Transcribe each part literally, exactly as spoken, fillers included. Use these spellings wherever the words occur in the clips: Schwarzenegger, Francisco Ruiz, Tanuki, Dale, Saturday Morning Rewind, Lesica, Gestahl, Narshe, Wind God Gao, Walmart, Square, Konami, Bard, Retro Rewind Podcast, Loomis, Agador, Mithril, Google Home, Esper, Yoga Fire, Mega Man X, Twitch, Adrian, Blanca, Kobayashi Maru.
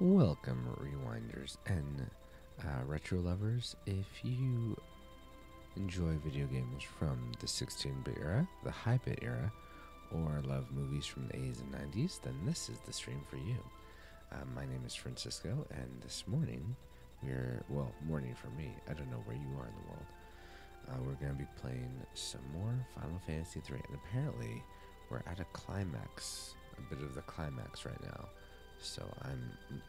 Welcome, Rewinders and uh, retro lovers. If you enjoy video games from the sixteen-bit era, the high-bit era, or love movies from the eighties and nineties, then this is the stream for you. Uh, my name is Francisco, and this morning, we're, well, morning for me, I don't know where you are in the world, uh, we're going to be playing some more Final Fantasy three, and apparently, we're at a climax, a bit of the climax right now. So I'm,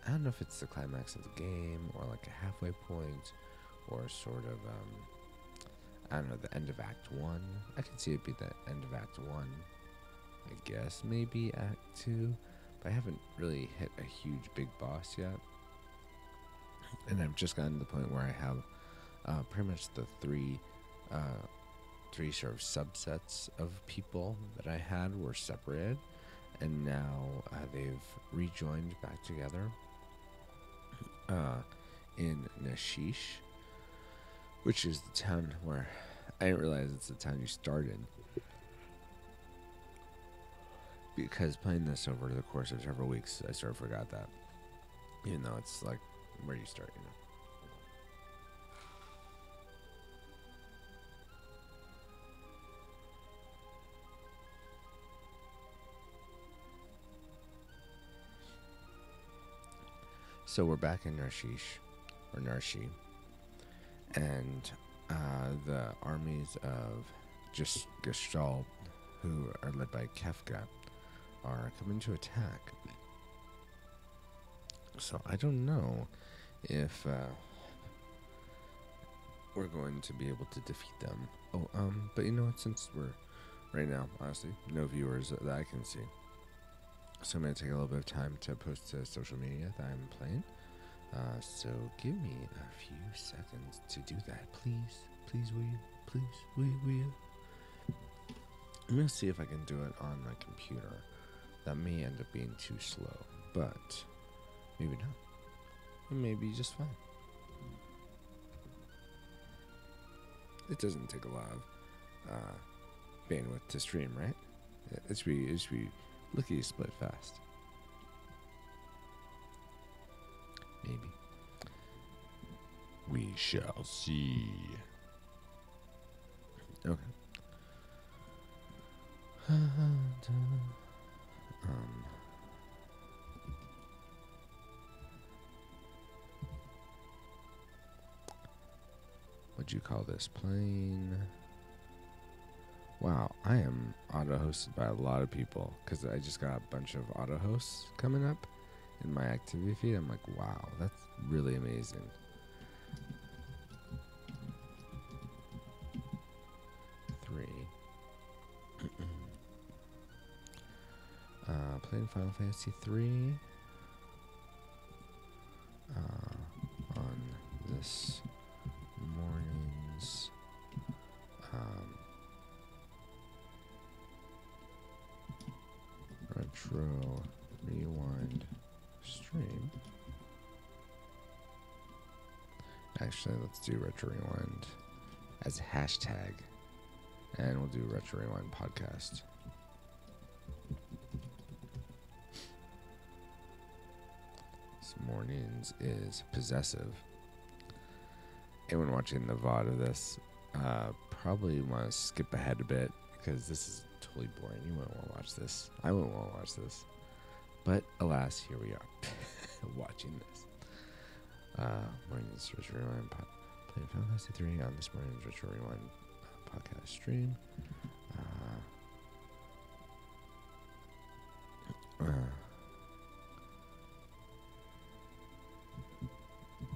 I don't know if it's the climax of the game, or like a halfway point, or sort of, um, I don't know, the end of Act one. I can see it be the end of Act one, I guess, maybe Act two, but I haven't really hit a huge big boss yet, and I've just gotten to the point where I have uh, pretty much the three, uh, three sort of subsets of people that I had were separated. And now uh, they've rejoined back together uh, in Narshe, which is the town where I didn't realize it's the town you started, because playing this over the course of several weeks, I sort of forgot that, even though it's like where you start, you know. So we're back in Narshe, or Narshe, and uh, the armies of just Gestahl, who are led by Kefka, are coming to attack. So I don't know if uh, we're going to be able to defeat them. Oh, um, but you know what? Since we're right now, honestly, no viewers that I can see. So I'm going to take a little bit of time to post to social media that I'm playing. Uh, so give me a few seconds to do that. Please, please, will you? Please, will you? Will you? I'm going to see if I can do it on my computer. That may end up being too slow, but maybe not. It may be just fine. It doesn't take a lot of uh, bandwidth to stream, right? It should be... It should be Look at you split fast. Maybe. We shall see. Okay. um. What'd you call this plane? Wow, I am auto-hosted by a lot of people, because I just got a bunch of auto-hosts coming up in my activity feed. I'm like, wow, that's really amazing. Three. uh, playing Final Fantasy three uh, on this morning's... Um, Retro Rewind stream. Actually, let's do Retro Rewind as a hashtag, and we'll do Retro Rewind Podcast. This morning's is possessive. Anyone watching the V O D of this uh, probably want to skip ahead a bit, because this is totally boring. You won't want to watch this. I won't want to watch this. But alas, here we are, watching this. Uh, morning's Retro Rewind pod, playing Final Fantasy three on this morning's Retro Rewind podcast stream. Uh, uh,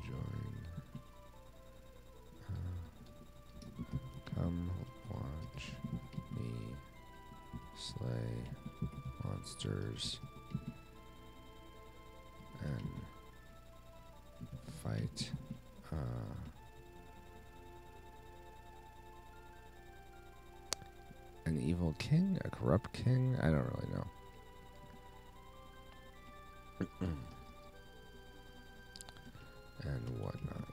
join. Uh, come watch me slay monsters and fight uh, an evil king, a corrupt king. I don't really know, and whatnot.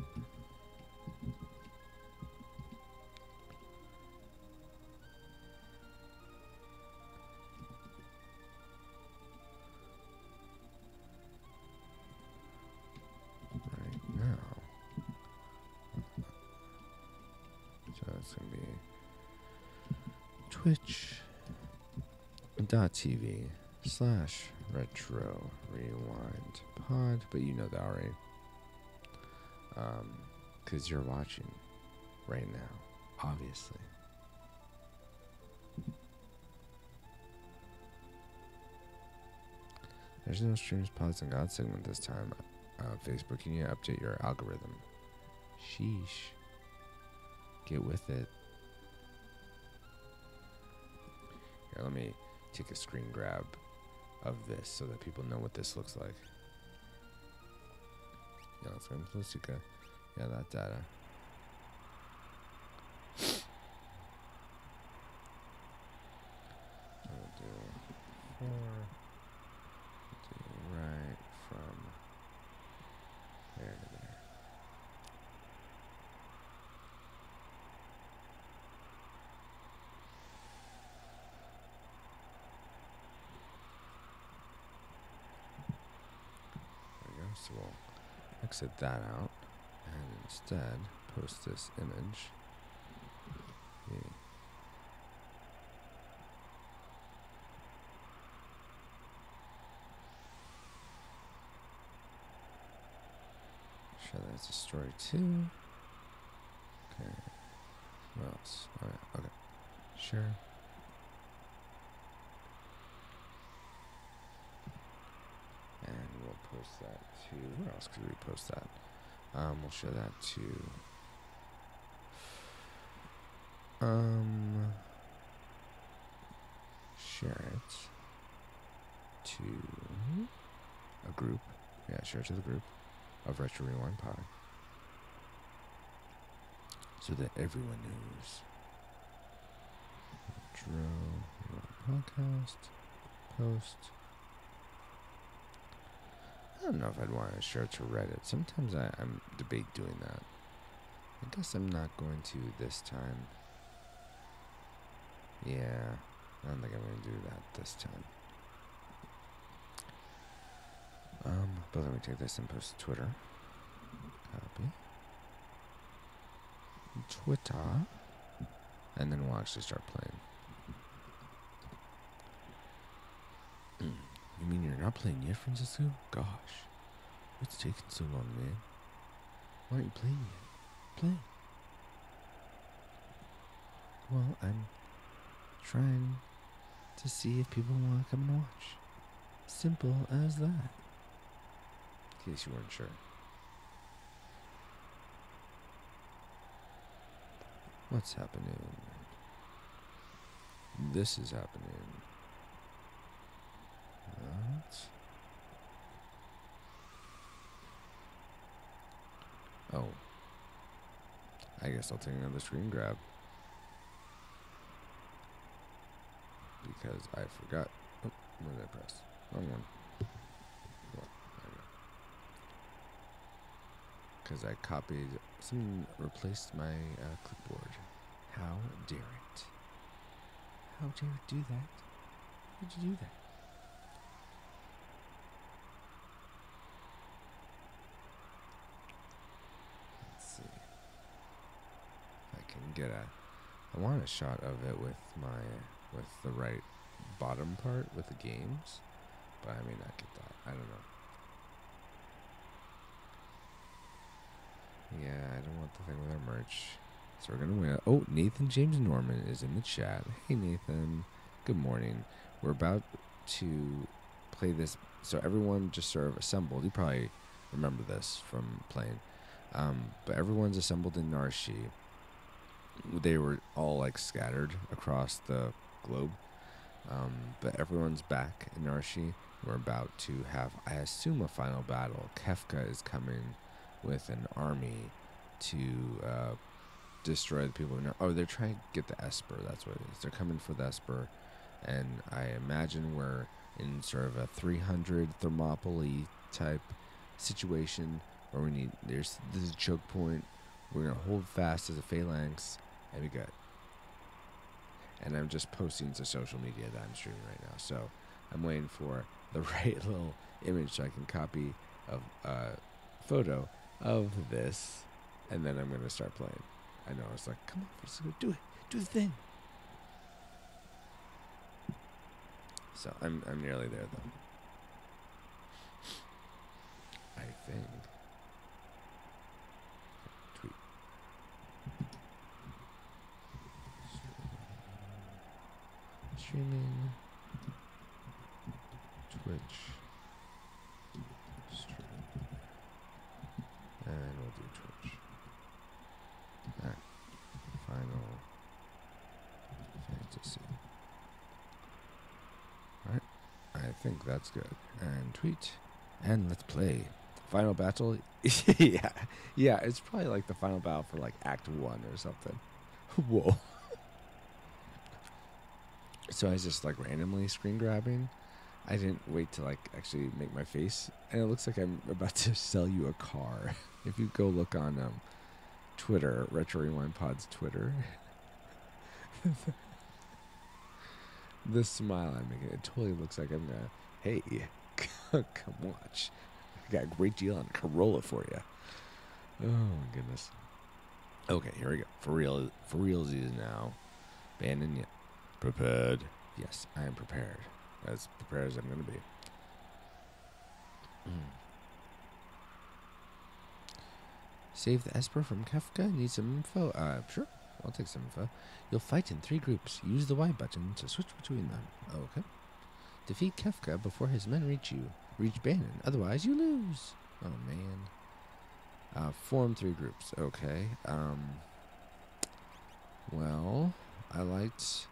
twitch.tv slash Retro Rewind Pod, but you know that already. Um, because you're watching right now, obviously. There's no streams, pods, and God segment this time. Uh, Facebook, you need to update your algorithm. Sheesh. Get with it. Here, let me take a screen grab of this so that people know what this looks like. Yeah, let's go into Lesica. Yeah, that data. I'll do four. Do right from there to there. There we go. So we'll exit that out and instead post this image. Yeah. Sure, that's a story too. Okay. What else? Oh, yeah. Okay. Sure. And we'll post that to, where else could we post that? Um, we'll show that to, um, share it to a group. Yeah, share it to the group of Retro Rewind Pod, so that everyone knows. Retro Rewind Podcast, post. I don't know if I'd want to share to Reddit. Sometimes I, I'm debate doing that. I guess I'm not going to this time. Yeah, I don't think I'm going to do that this time. Um, but let me take this and post to Twitter. Copy. Twitter. And then we'll actually start playing. You mean you're not playing yet, Francisco? Gosh. What's taking so long, man? Why aren't you playing yet? Play. Well, I'm trying to see if people want to come and watch. Simple as that. In case you weren't sure. What's happening? This is happening. Oh, I guess I'll take another screen grab because I forgot. Oh, what did I press? Wrong one. Because I copied, someone replaced my uh, clipboard. How dare it? How dare it do that? How did you do that? Get a, I want a shot of it with my, with the right bottom part with the games, but I may not get that. I don't know. Yeah, I don't want the thing with our merch, so we're gonna win. Oh, Nathan James Norman is in the chat. Hey Nathan, good morning. We're about to play this, so everyone just sort of assembled. You probably remember this from playing, um, but everyone's assembled in Narshe. They were all like scattered across the globe, um, but everyone's back in Narshe. We're about to have, I assume, a final battle. Kefka is coming with an army to uh, destroy the people of Narshe. Oh, they're trying to get the Esper. That's what it is. They're coming for the Esper, and I imagine we're in sort of a three hundred Thermopylae type situation where we need. There's this is a choke point. We're gonna hold fast as a phalanx, and we got. And I'm just posting to social media that I'm streaming right now, so I'm waiting for the right little image so I can copy of a photo of this, and then I'm gonna start playing. I know I was like, "Come on, let's go do it, do the thing." So I'm I'm nearly there though. I think. Tweet. Streaming. Twitch. Stream. And we'll do Twitch. Back. Final Fantasy. Alright. I think that's good. And tweet. And let's play. Final battle? yeah. Yeah, it's probably like the final battle for like Act one or something. Whoa. So I was just like randomly screen grabbing. I didn't wait to like actually make my face. And it looks like I'm about to sell you a car. If you go look on um, Twitter, Retro Rewind Pod's Twitter. The smile I'm making, it totally looks like I'm gonna, hey, come watch. I got a great deal on Corolla for you. Oh my goodness. Okay, here we go. For real, for realsies now. Bandon, yeah. Prepared. Yes, I am prepared. As prepared as I'm going to be. Mm. Save the Esper from Kefka? Need some info? Uh, sure. I'll take some info. You'll fight in three groups. Use the Y button to switch between them. Oh, okay. Defeat Kefka before his men reach you. Reach Bannon. Otherwise, you lose. Oh, man. Uh, form three groups. Okay. Um. Well, I liked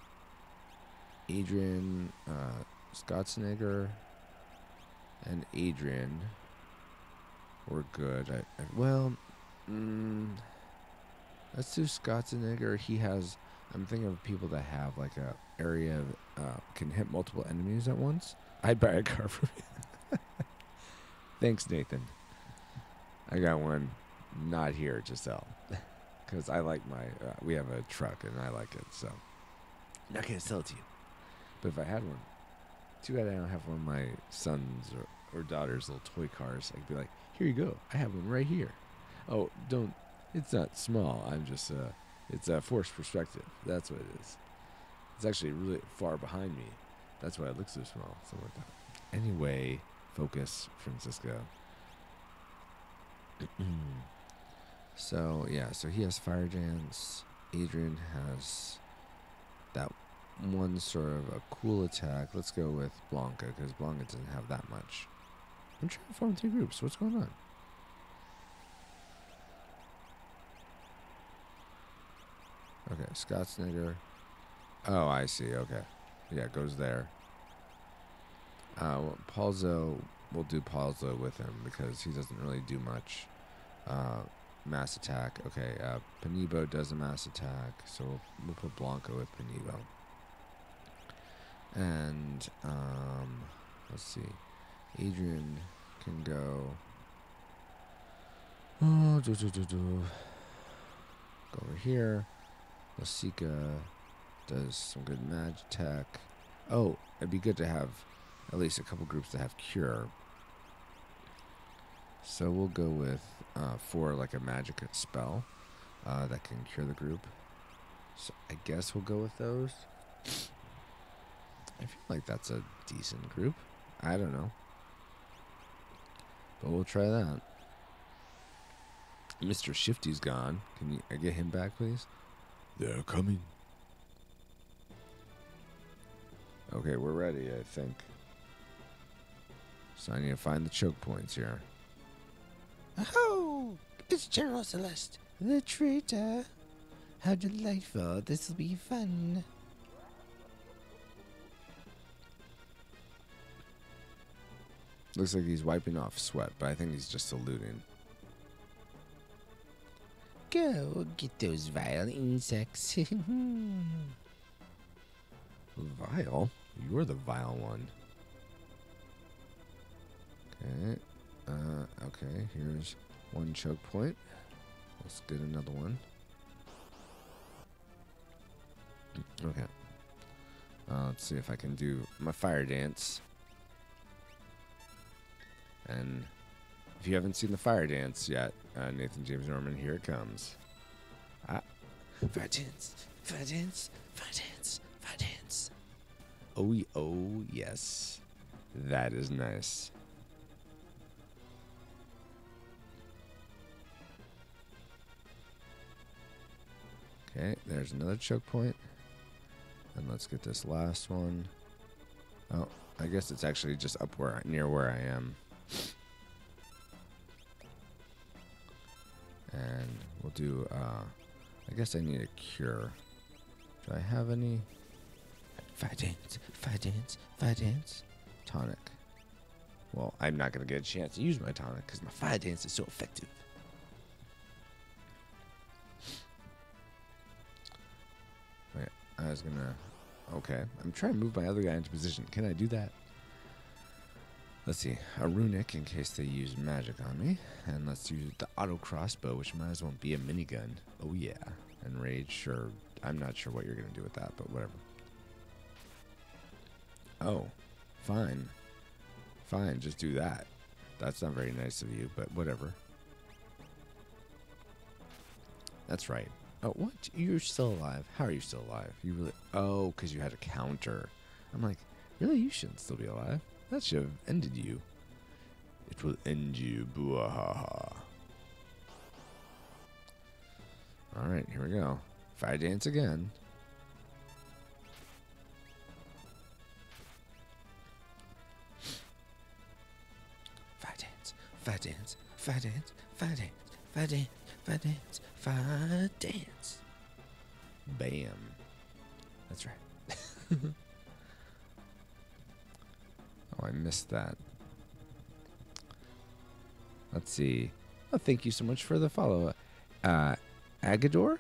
Adrian, uh, Schwarzenegger, and Adrian were good. I, I, well, mm, let's do Schwarzenegger. He has, I'm thinking of people that have like a area of, uh, can hit multiple enemies at once. I'd buy a car for me. Thanks, Nathan. I got one not here to sell because I like my, uh, we have a truck and I like it, so I'm not going to sell it to you. But if I had one, too bad I don't have one of my son's or, or daughter's little toy cars. I could be like, here you go. I have one right here. Oh, don't. It's not small. I'm just, uh, it's a forced perspective. That's what it is. It's actually really far behind me. That's why it looks so small. So like that. Anyway, focus, Francisco. So, yeah. So he has Fire Dance. Adrian has that one sort of a cool attack. Let's go with Blanca, because Blanca doesn't have that much. I'm trying to form two groups. What's going on? Okay, Schwarzenegger. Oh, I see. Okay. Yeah, it goes there. Uh, well, Paulzo, we'll do Paulzo with him, because he doesn't really do much. Uh, mass attack. Okay, uh, Panebo does a mass attack, so we'll, we'll put Blanca with Panebo. And, um, let's see. Adrian can go. Oh, do, do, do, do. Go over here. Lesica does some good magic attack. Oh, it'd be good to have at least a couple groups that have cure. So we'll go with, uh, for like a magic spell, uh, that can cure the group. So I guess we'll go with those. I feel like that's a decent group. I don't know. But we'll try that. Mister Shifty's gone. Can you, I get him back, please? They're coming. Okay, we're ready, I think. So I need to find the choke points here. Oh! It's General Celeste, the traitor. How delightful. This will be fun. Looks like he's wiping off sweat, but I think he's just saluting. Go get those vile insects. Vile? You're the vile one. Okay. Uh, okay, here's one choke point. Let's get another one. Okay. Uh, let's see if I can do my fire dance. And if you haven't seen the fire dance yet, uh, Nathan James Norman, here it comes. Ah. Fire dance, fire dance, fire dance, fire dance. Oh, oh, yes. That is nice. Okay, there's another choke point. And let's get this last one. Oh, I guess it's actually just up where, near where I am. And we'll do, uh, I guess I need a cure. Do I have any? Fire dance, fire dance, fire dance. Tonic. Well, I'm not going to get a chance to use my tonic because my fire dance is so effective. Wait, I was going to... Okay, I'm trying to move my other guy into position. Can I do that? Let's see. A runic in case they use magic on me. And let's use the auto crossbow, which might as well be a minigun. Oh, yeah. And rage, sure. I'm not sure what you're going to do with that, but whatever. Oh, fine. Fine, just do that. That's not very nice of you, but whatever. That's right. Oh, what? You're still alive. How are you still alive? You really... Oh, because you had a counter. I'm like, really? You shouldn't still be alive. That should have ended you. It will end you. Boo-ha-ha. Alright, here we go. Fire dance again. Fire dance, fire dance, fire dance, fire dance, fire dance, fire dance, fire dance. Bam. That's right. Oh, I missed that. Let's see. Oh, thank you so much for the follow. Uh, Agador?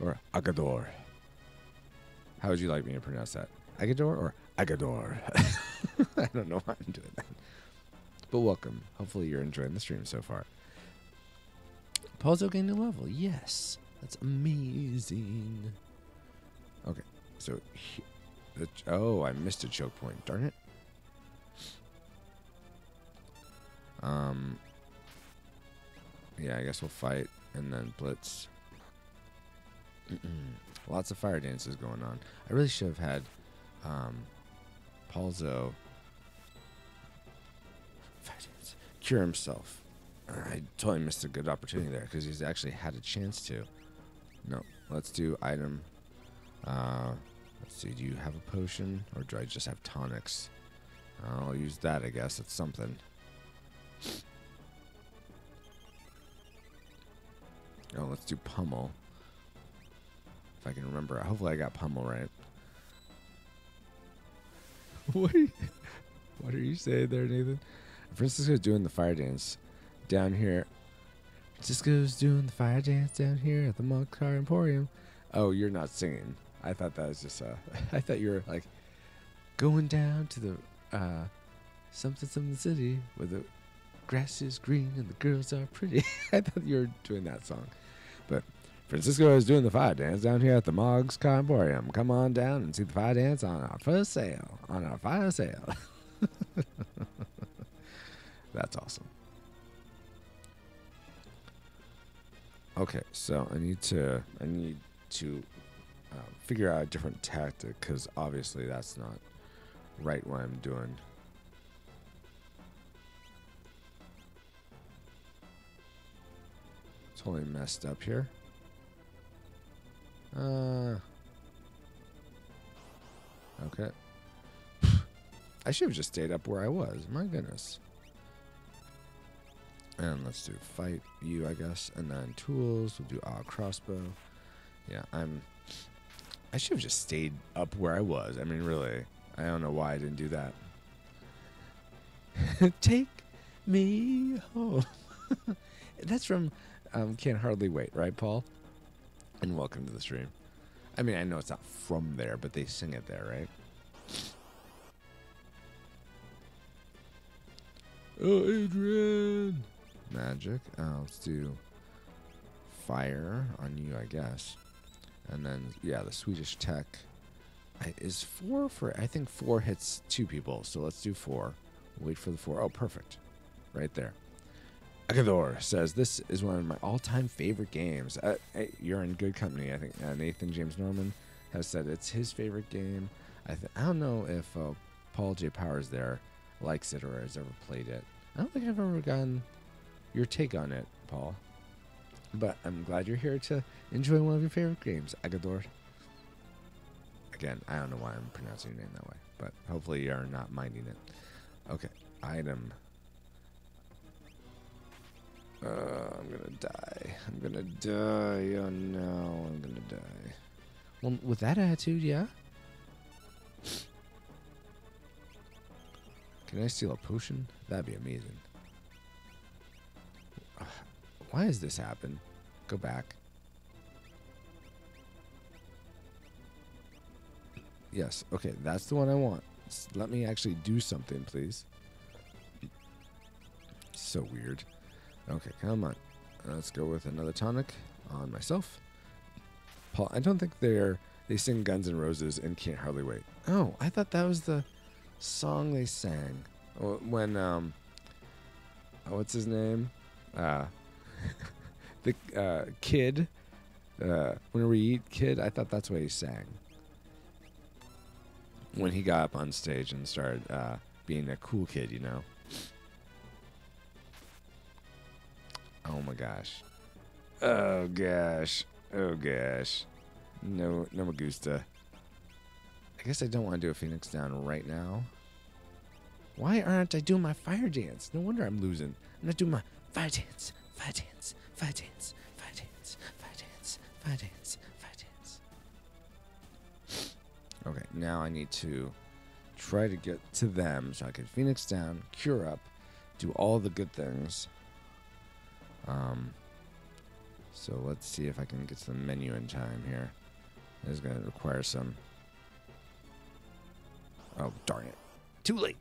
Or Agador. How would you like me to pronounce that? Agador or Agador? I don't know why I'm doing that. But welcome. Hopefully you're enjoying the stream so far. Paulzo gained a level. Yes. That's amazing. Okay. So, he, the, oh, I missed a choke point. Darn it. Um. Yeah, I guess we'll fight and then blitz. Mm-mm. Lots of fire dances going on. I really should have had um, Paulzo cure himself. I totally missed a good opportunity there because he's actually had a chance to. No, let's do item. Uh, let's see, do you have a potion or do I just have tonics? I'll use that, I guess. It's something. Oh, let's do pummel. If I can remember, hopefully I got pummel right. What are you, what are you saying there, Nathan? Francisco's doing the fire dance down here. Francisco's doing the fire dance down here at the Moncar Emporium. Oh, you're not singing. I thought that was just, uh, I thought you were like going down to the uh, something something city with a grass is green and the girls are pretty. I thought you were doing that song. But Francisco is doing the fire dance down here at the Mog's conborium. Come on down and see the fire dance on our first sale. On our fire sale. That's awesome. Okay, so I need to I need to uh, figure out a different tactic because obviously that's not right what I'm doing. Totally messed up here. Uh. Okay. I should have just stayed up where I was. My goodness. And let's do fight you, I guess. And then tools. We'll do all crossbow. Yeah, I'm. I should have just stayed up where I was. I mean, really. I don't know why I didn't do that. Take me home. That's from. Um, Can't Hardly Wait, right, Paul? And welcome to the stream. I mean, I know it's not from there, but they sing it there, right? Oh, Adrian! Magic. Uh, let's do fire on you, I guess. And then, yeah, the Swedish tech. I, is four for... I think four hits two people, so let's do four. Wait for the four. Oh, perfect. Right there. Agador says, this is one of my all-time favorite games. Uh, you're in good company, I think. Uh, Nathan James Norman has said it's his favorite game. I, th I don't know if uh, Paul J. Powers there likes it or has ever played it. I don't think I've ever gotten your take on it, Paul. But I'm glad you're here to enjoy one of your favorite games, Agador. Again, I don't know why I'm pronouncing your name that way, but hopefully you're not minding it. Okay, item. Uh, I'm gonna die. I'm gonna die. Oh no, I'm gonna die. Well, with that attitude, yeah. Can I steal a potion? That'd be amazing. Why does this happen? Go back. Yes, okay, that's the one I want. Just let me actually do something, please. So weird. Okay, come on. Let's go with another tonic on myself. Paul, I don't think they're... They sing Guns N' Roses and Can't Hardly Wait. Oh, I thought that was the song they sang. When, um... Oh, what's his name? Uh... the uh, kid, uh, when we eat kid, I thought that's what he sang. When he got up on stage and started uh, being a cool kid, you know. Oh my gosh. Oh gosh. Oh gosh. No, no me gusta. I guess I don't want to do a Phoenix Down right now. Why aren't I doing my fire dance? No wonder I'm losing. I'm not doing my fire dance. Fire dance, fire dance, fire dance, fire dance, fire dance, fire dance. Okay, now I need to try to get to them so I can Phoenix down, cure up, do all the good things. Um, so let's see if I can get to the menu in time here. This is going to require some... Oh, darn it. Too late!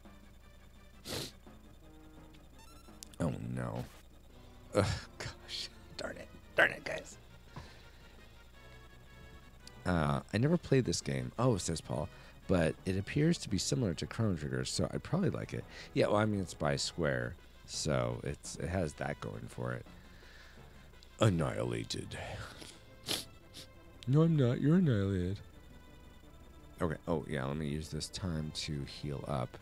Oh, no. Ugh, gosh, darn it, darn it, guys. Uh, I never played this game. Oh, says Paul, but it appears to be similar to Chrono Trigger, so I'd probably like it. Yeah, well, I mean, it's by Square, so it's it has that going for it. Annihilated. No, I'm not. You're annihilated. Okay. Oh, yeah. Let me use this time to heal up.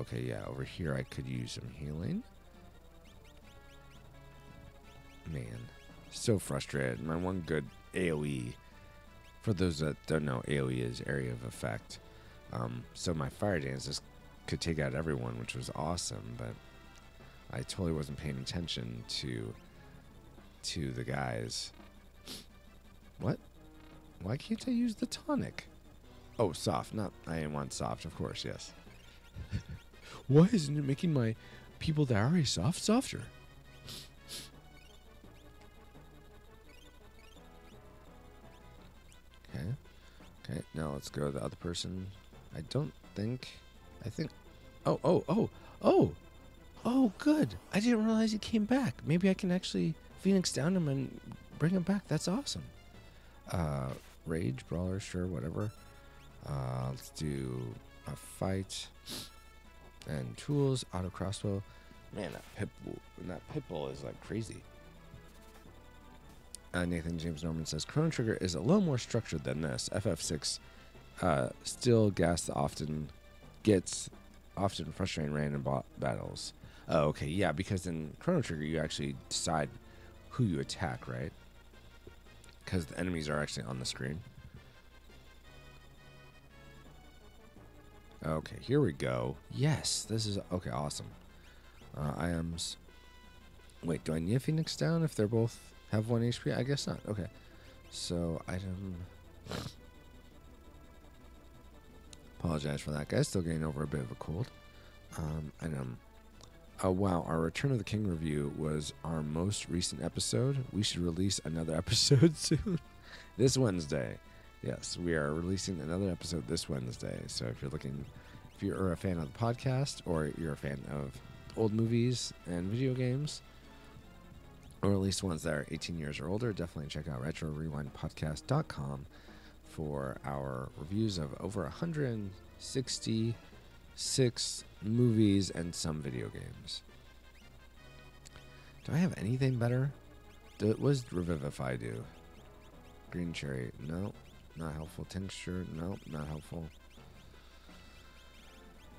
Okay. Yeah. Over here, I could use some healing. Man, so frustrated. My one good AoE. For those that don't know, AoE is area of effect. Um, so my fire dance just could take out everyone, which was awesome, but I totally wasn't paying attention to to the guys. What? Why can't I use the tonic? Oh, soft. Not. I didn't want soft, of course, yes. Why isn't it making my people that are already soft softer? Okay, now let's go to the other person. I don't think... I think... Oh, oh, oh, oh! Oh, good! I didn't realize he came back. Maybe I can actually Phoenix down him and bring him back. That's awesome. Uh, Rage, Brawler, sure, whatever. Uh, let's do a fight. And tools, auto crossbow. Man, that Pitbull, that Pitbull is like crazy. Uh, Nathan James Norman says, Chrono Trigger is a little more structured than this. F F six uh, still gas often gets often frustrating random battles. Oh, okay, yeah, because in Chrono Trigger, you actually decide who you attack, right? Because the enemies are actually on the screen. Okay, here we go. Yes, this is... Okay, awesome. Uh, items. Wait, do I need a Phoenix down if they're both... Have one H P? I guess not. Okay. So, item... Apologize for that, guys. Still getting over a bit of a cold. Um, item... Oh, wow. Our Return of the King review was our most recent episode. We should release another episode soon. This Wednesday. Yes, we are releasing another episode this Wednesday. So, if you're looking... If you're a fan of the podcast, or you're a fan of old movies and video games... Or at least ones that are eighteen years or older, definitely check out Retro Rewind Podcast dot com for our reviews of over one hundred sixty-six movies and some video games. Do I have anything better? What does Revivify do? Green cherry, no, not helpful. Tincture, no, not helpful.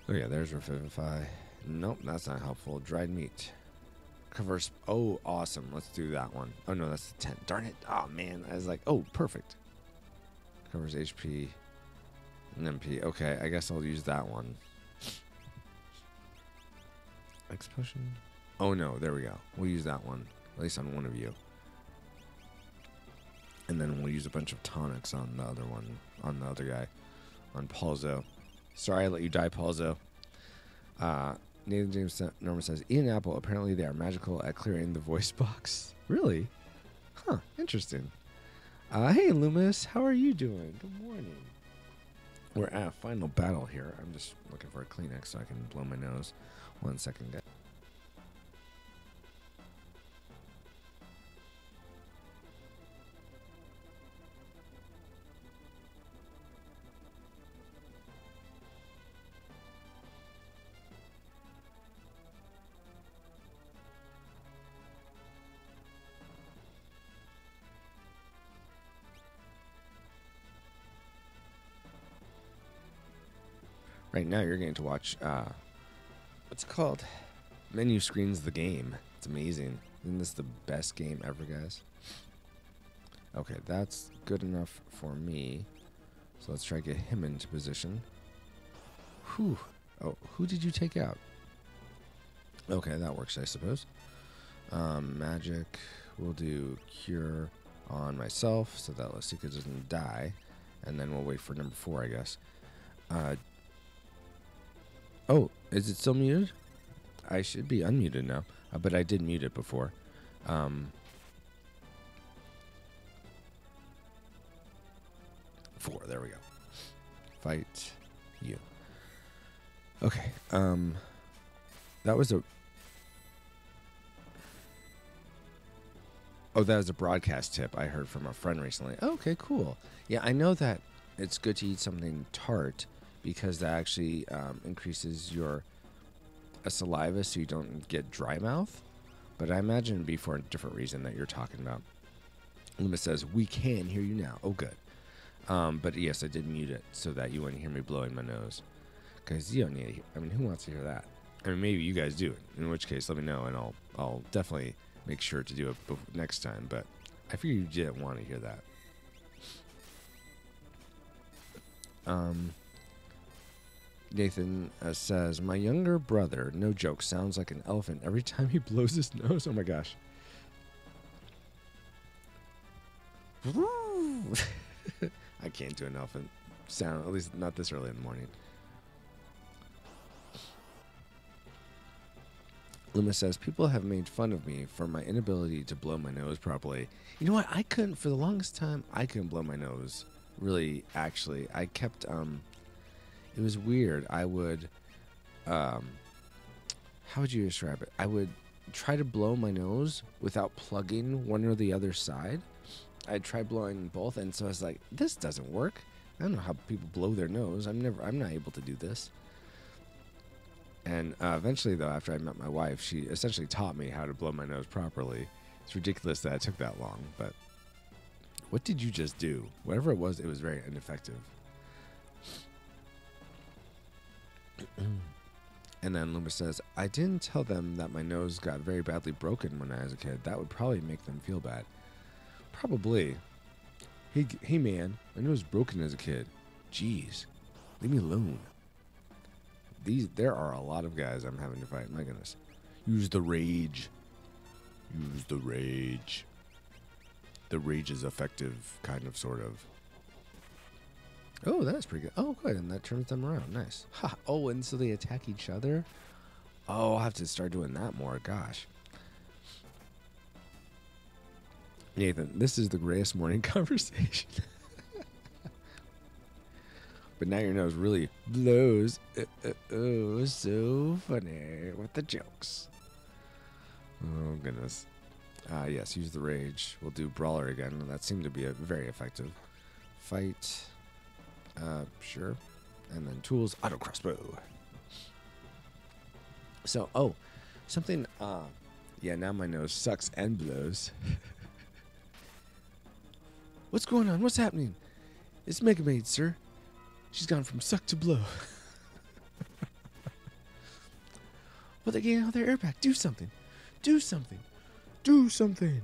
Oh yeah, there's revivify. Nope, that's not helpful. Dried meat. Covers. Oh, awesome. Let's do that one. Oh no, that's the tent. Darn it. Oh man, I was like, oh, perfect. Covers H P and M P. Okay, I guess I'll use that one. Explosion. Oh no, there we go. We'll use that one. At least on one of you. And then we'll use a bunch of tonics on the other one, on the other guy, on Paulzo. Sorry I let you die, Paulzo. Uh, Nathan James Norman says, Ian Apple, apparently they are magical at clearing the voice box. Really? Huh, interesting. Uh, hey, Loomis, how are you doing? Good morning. We're at a final battle here. I'm just looking for a Kleenex so I can blow my nose. One second, guys. Right now, you're going to watch, uh, what's it called? Menu Screens the Game. It's amazing. Isn't this the best game ever, guys? Okay, that's good enough for me. So let's try to get him into position. Whew. Oh, who did you take out? Okay, that works, I suppose. Um, magic. We'll do Cure on myself so that Lesica doesn't die. And then we'll wait for number four, I guess. Uh... Oh, is it still muted? I should be unmuted now, uh, but I did mute it before. Um, four, there we go. Fight you. Okay, um, that was a... Oh, that was a broadcast tip I heard from a friend recently. Oh, okay, cool. Yeah, I know that it's good to eat something tart, because that actually um, increases your uh, saliva so you don't get dry mouth. But I imagine it'd be for a different reason that you're talking about. Loomis says, we can hear you now. Oh, good. Um, but yes, I did mute it so that you wouldn't hear me blowing my nose. Because you don't need to hear, I mean, who wants to hear that? I mean, maybe you guys do. In which case, let me know and I'll, I'll definitely make sure to do it next time. But I figure you didn't want to hear that. Um... Nathan uh, says, my younger brother, no joke, sounds like an elephant every time he blows his nose. Oh my gosh. I can't do an elephant sound, at least not this early in the morning. Luma says, people have made fun of me for my inability to blow my nose properly. You know what? I couldn't, for the longest time, I couldn't blow my nose. Really, actually. I kept, um... It was weird. I would, um, how would you describe it? I would try to blow my nose without plugging one or the other side. I'd try blowing both, and so I was like, this doesn't work. I don't know how people blow their nose. I'm never, I'm not able to do this. And uh, eventually, though, after I met my wife, she essentially taught me how to blow my nose properly. It's ridiculous that it took that long, but what did you just do? Whatever it was, it was very ineffective. And then Loomis says, I didn't tell them that my nose got very badly broken when I was a kid. That would probably make them feel bad. Probably. Hey, hey man, my nose was broken as a kid. Jeez, leave me alone. These, there are a lot of guys I'm having to fight. My goodness. Use the rage. Use the rage. The rage is effective, kind of, sort of. Oh, that's pretty good. Oh, good. And that turns them around. Nice. Ha. Oh, and so they attack each other? Oh, I'll have to start doing that more. Gosh. Nathan, this is the greatest morning conversation. But now your nose really blows. Uh, uh, oh, so funny with the jokes. Oh, goodness. Ah, uh, yes. Use the rage. We'll do brawler again. That seemed to be a very effective fight. Uh, sure. And then tools, auto crossbow. So, oh, something, uh, yeah, now my nose sucks and blows. What's going on? What's happening? It's Mega Maid, sir. She's gone from suck to blow. But they're getting out their air back. Do something. Do something. Do something.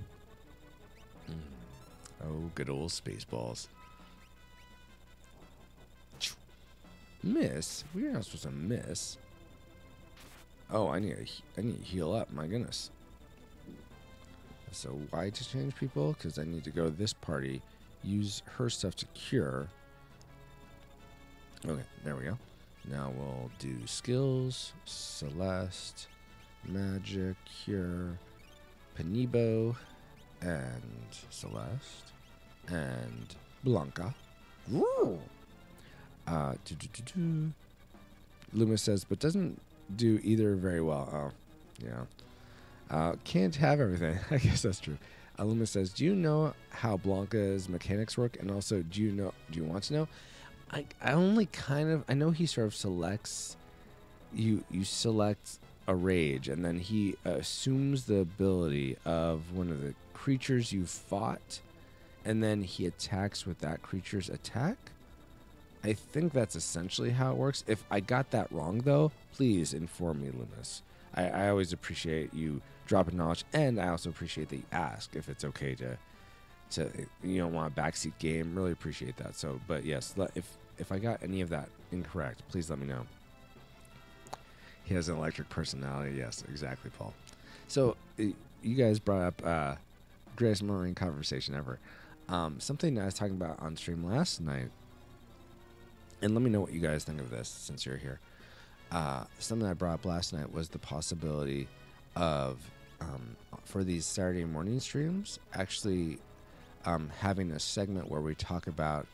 Mm. Oh, good old Spaceballs. Miss? We're not supposed to miss. Oh, I need to, I need to heal up. My goodness. So why to change people? Because I need to go to this party. Use her stuff to cure. Okay, there we go. Now we'll do skills, Celeste, magic, cure, Panebo, and Celeste, and Blanca. Ooh. Uh, do, do, do, do. Loomis says, but doesn't do either very well. Oh, yeah. Uh, can't have everything. I guess that's true. Uh, Loomis says, do you know how Blanca's mechanics work? And also, do you know? Do you want to know? I, I only kind of... I know he sort of selects... You, you select a rage, and then he assumes the ability of one of the creatures you fought, and then he attacks with that creature's attack? I think that's essentially how it works. If I got that wrong, though, please inform me, Loomis. I, I always appreciate you dropping knowledge, and I also appreciate that you ask if it's okay to... To, you don't want a backseat game. Really appreciate that. So, but yes, let, if if I got any of that incorrect, please let me know. He has an electric personality. Yes, exactly, Paul. So you guys brought up uh, greatest morning conversation ever. Um, something I was talking about on stream last night, and let me know what you guys think of this since you're here. Uh, something I brought up last night was the possibility of um, for these Saturday morning streams actually. Um, having a segment where we talk about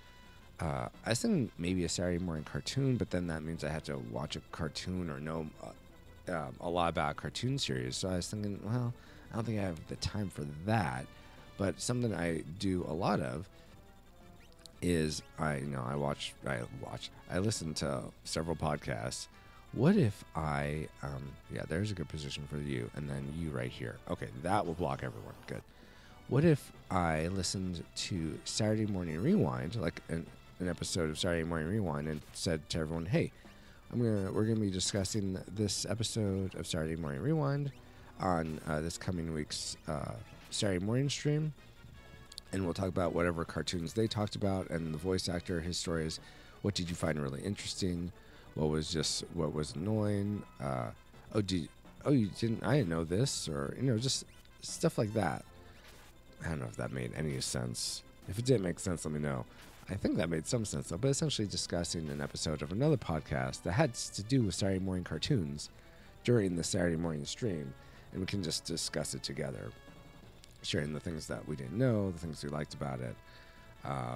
uh, I was thinking maybe a Saturday morning cartoon, but then that means I have to watch a cartoon or know uh, uh, a lot about a cartoon series. So I was thinking, well, I don't think I have the time for that, but something I do a lot of is I you know I watch I watch I listen to several podcasts. What if I um, yeah, there's a good position for you, and then you right here. Okay, that will block everyone. Good. What if I listened to Saturday Morning Rewind, like an, an episode of Saturday Morning Rewind, and said to everyone, hey, I'm gonna, we're going to be discussing this episode of Saturday Morning Rewind on uh, this coming week's uh, Saturday morning stream, and we'll talk about whatever cartoons they talked about, and the voice actor, his stories, what did you find really interesting, what was just, what was annoying, uh, oh, did, oh, you didn't, I didn't know this, or, you know, just stuff like that. I don't know if that made any sense. If it didn't make sense, let me know. I think that made some sense, though, but essentially discussing an episode of another podcast that had to do with Saturday morning cartoons during the Saturday morning stream, and we can just discuss it together, sharing the things that we didn't know, the things we liked about it, uh,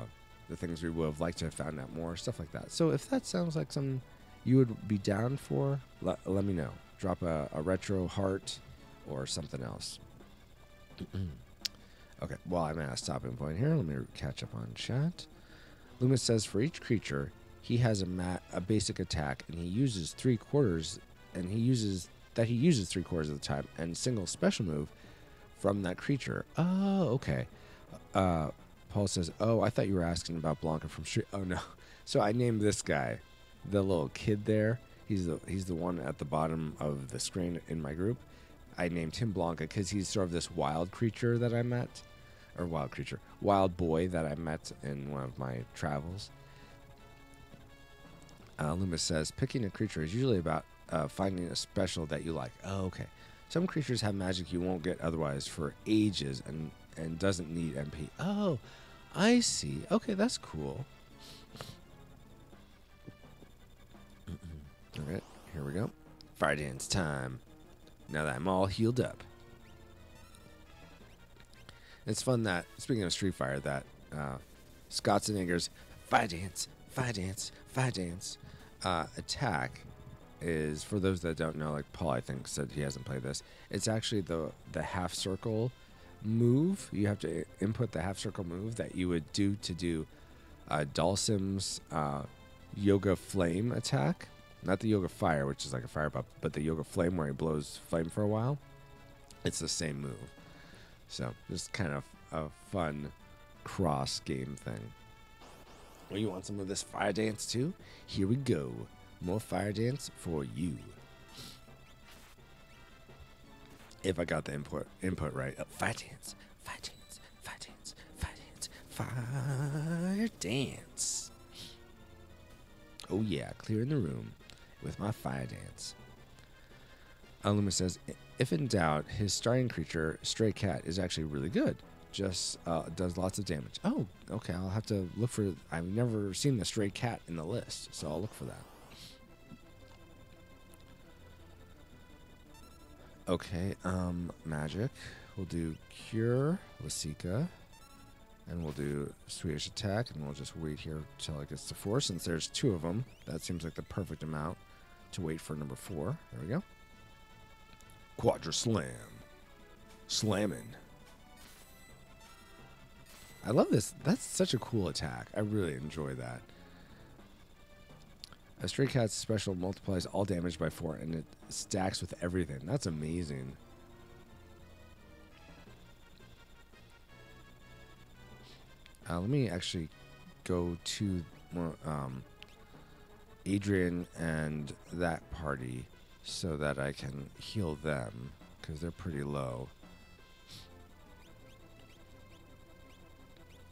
the things we would have liked to have found out more, stuff like that. So if that sounds like something you would be down for, let, let me know. Drop a, a retro heart or something else. Okay, well, I'm at a stopping point here. Let me catch up on chat. Loomis says, for each creature, he has a mat, a basic attack, and he uses three quarters, and he uses that he uses three quarters of the time, and single special move from that creature. Oh, okay. Uh, Paul says, oh, I thought you were asking about Blanca from Street. Oh no. So I named this guy, the little kid there. He's the he's the one at the bottom of the screen in my group. I named him Blanca because he's sort of this wild creature that I met, or wild creature, wild boy that I met in one of my travels. Uh, Loomis says, picking a creature is usually about uh, finding a special that you like. Oh, okay. Some creatures have magic you won't get otherwise for ages and, and doesn't need M P. Oh, I see. Okay, that's cool. All right, here we go. Fire dance time. Now that I'm all healed up. It's fun that, speaking of Street Fire, that uh, Schwarzenegger's fire dance, fire dance, fire dance uh, attack is, for those that don't know, like Paul, I think, said he hasn't played this. It's actually the, the half circle move. You have to input the half circle move that you would do to do uh, Dalsim's uh, Yoga Flame attack. Not the Yoga Fire, which is like a fire buff, but the Yoga Flame where he blows flame for a while. It's the same move. So, just kind of a fun cross-game thing. Well, you want some of this fire dance too? Here we go. More fire dance for you. if I got the input input right. Oh, fire dance, fire dance, fire dance, fire dance, fire dance. Oh yeah, clearing the room with my fire dance. Loomis says, if in doubt, his starting creature, Stray Cat, is actually really good. Just uh, does lots of damage. Oh, okay. I'll have to look for... I've never seen the Stray Cat in the list, so I'll look for that. Okay, um, magic. We'll do Cure, Lesica, and we'll do Swedish Attack, and we'll just wait here till it gets to four. Since there's two of them, that seems like the perfect amount to wait for number four. There we go. Quadra Slam. Slamming. I love this. That's such a cool attack. I really enjoy that. A Stray Cat's special multiplies all damage by four, and it stacks with everything. That's amazing. Uh, let me actually go to um, Adrian and that party, so that I can heal them, because they're pretty low.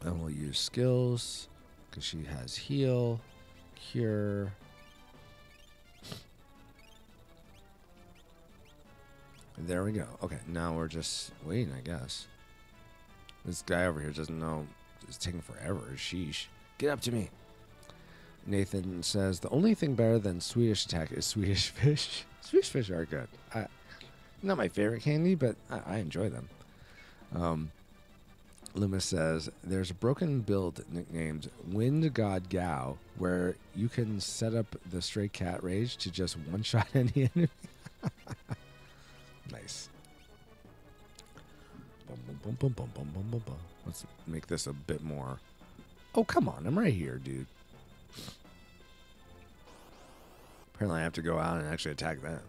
And we'll use skills, because she has heal, cure. There we go. Okay, now we're just waiting, I guess. This guy over here doesn't know. It's taking forever. Sheesh. Get up to me. Nathan says, the only thing better than Swedish Attack is Swedish Fish. Swedish Fish are good. I, not my favorite candy, but I, I enjoy them. Um, Loomis says, there's a broken build nicknamed Wind God Gao, where you can set up the Stray Cat Rage to just one-shot any enemy. Nice. Bum, bum, bum, bum, bum, bum, bum, bum. Let's make this a bit more... Oh, come on. I'm right here, dude. Apparently I have to go out and actually attack them.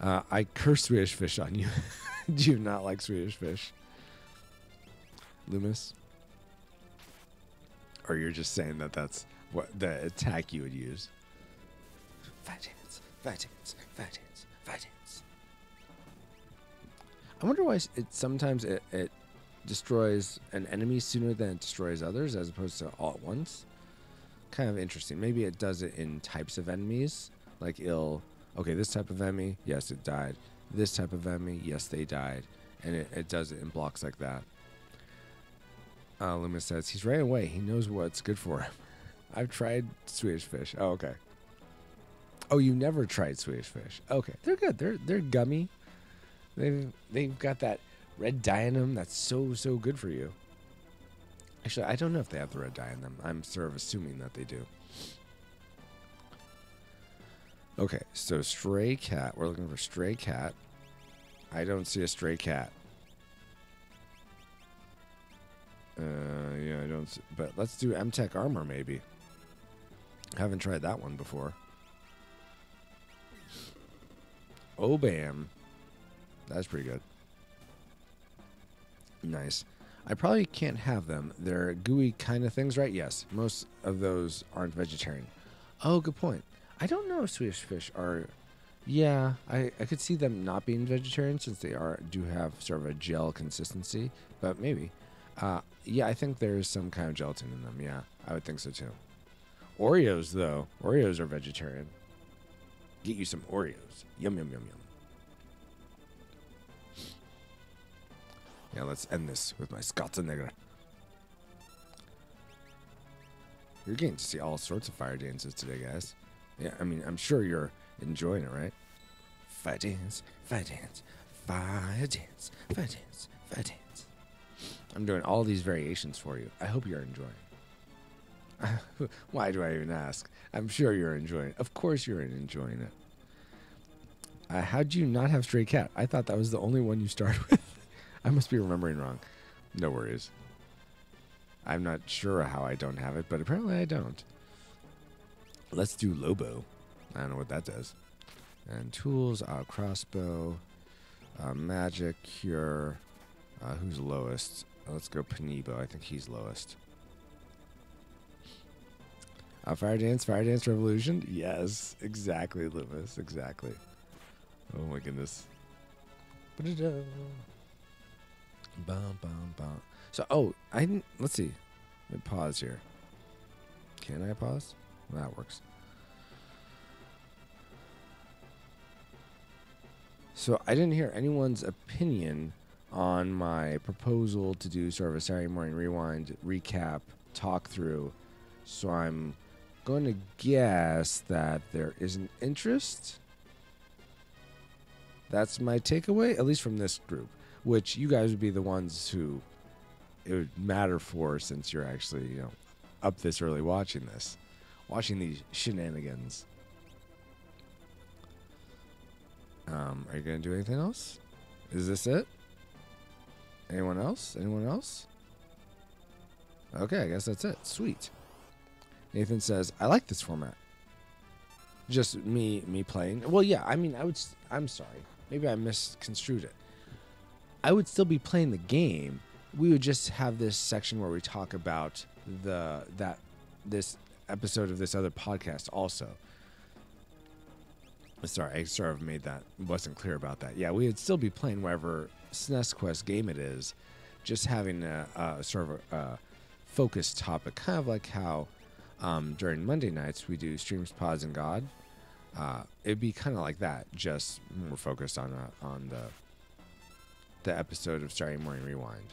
Uh, I curse Swedish Fish on you. Do you not like Swedish Fish, Loomis? Or you're just saying that that's what the attack you would use. Fire dance, fire dance, fire dance, fire dance. I wonder why it sometimes it, it destroys an enemy sooner than it destroys others, as opposed to all at once. Kind of interesting. Maybe it does it in types of enemies. Like it'll, okay, this type of enemy, yes, it died. This type of enemy, yes, they died. And it, it does it in blocks like that. Uh, Loomis says, he's right away. He knows what's good for him. I've tried Swedish Fish. Oh, okay. Oh, you never tried Swedish Fish. Okay, they're good. They're they're gummy. They've, they've got that red dye in them that's so, so good for you. Actually, I don't know if they have the red dye in them. I'm sort of assuming that they do. Okay, so Stray Cat. We're looking for Stray Cat. I don't see a Stray Cat. Uh, yeah, I don't see. But let's do M-Tech Armor, maybe. I haven't tried that one before. Oh, bam. That's pretty good. Nice. I probably can't have them. They're gooey kind of things, right? Yes. Most of those aren't vegetarian. Oh, good point. I don't know if Swedish Fish are... Yeah, I, I could see them not being vegetarian, since they are do have sort of a gel consistency, but maybe. Uh, yeah, I think there's some kind of gelatin in them. Yeah, I would think so too. Oreos, though. Oreos are vegetarian. Get you some Oreos. Yum, yum, yum, yum. Now let's end this with my Schwarzenegger. You're getting to see all sorts of fire dances today, guys. Yeah, I mean, I'm sure you're enjoying it, right? Fire dance, fire dance, fire dance, fire dance, fire dance. I'm doing all these variations for you. I hope you're enjoying it. Why do I even ask? I'm sure you're enjoying it. Of course you're enjoying it. Uh, how'd you not have Stray Cat? I thought that was the only one you started with. I must be remembering wrong. No worries. I'm not sure how I don't have it, but apparently I don't. Let's do Lobo. I don't know what that does. And tools, uh, crossbow, uh, magic, cure. Uh, who's lowest? Uh, let's go Panebo. I think he's lowest. Uh, fire dance, fire dance revolution. Yes, exactly, Loomis, exactly. Oh my goodness. Bum, bum, bum. So, oh, I didn't. Let's see. Let me pause here. Can I pause? Well, that works. So I didn't hear anyone's opinion on my proposal to do sort of a Saturday Morning Rewind recap talk through. So I'm going to guess that there isn't interest. That's my takeaway, at least from this group, which you guys would be the ones who it would matter for, since you're actually, you know, up this early watching this, watching these shenanigans. Um, are you going to do anything else? Is this it? Anyone else? Anyone else? Okay, I guess that's it. Sweet. Nathan says, I like this format. Just me me playing. Well, yeah, I mean, I would... I'm sorry. Maybe I misconstrued it. I would still be playing the game. We would just have this section where we talk about the that this episode of this other podcast also. Sorry, I sort of made that, wasn't clear about that. Yeah, we would still be playing whatever S N E S Quest game it is, just having a, a sort of a, a focused topic, kind of like how um, during Monday nights we do Streams, Pods, and God. Uh, it'd be kind of like that, just more focused on a, on the the episode of Saturday Morning Rewind.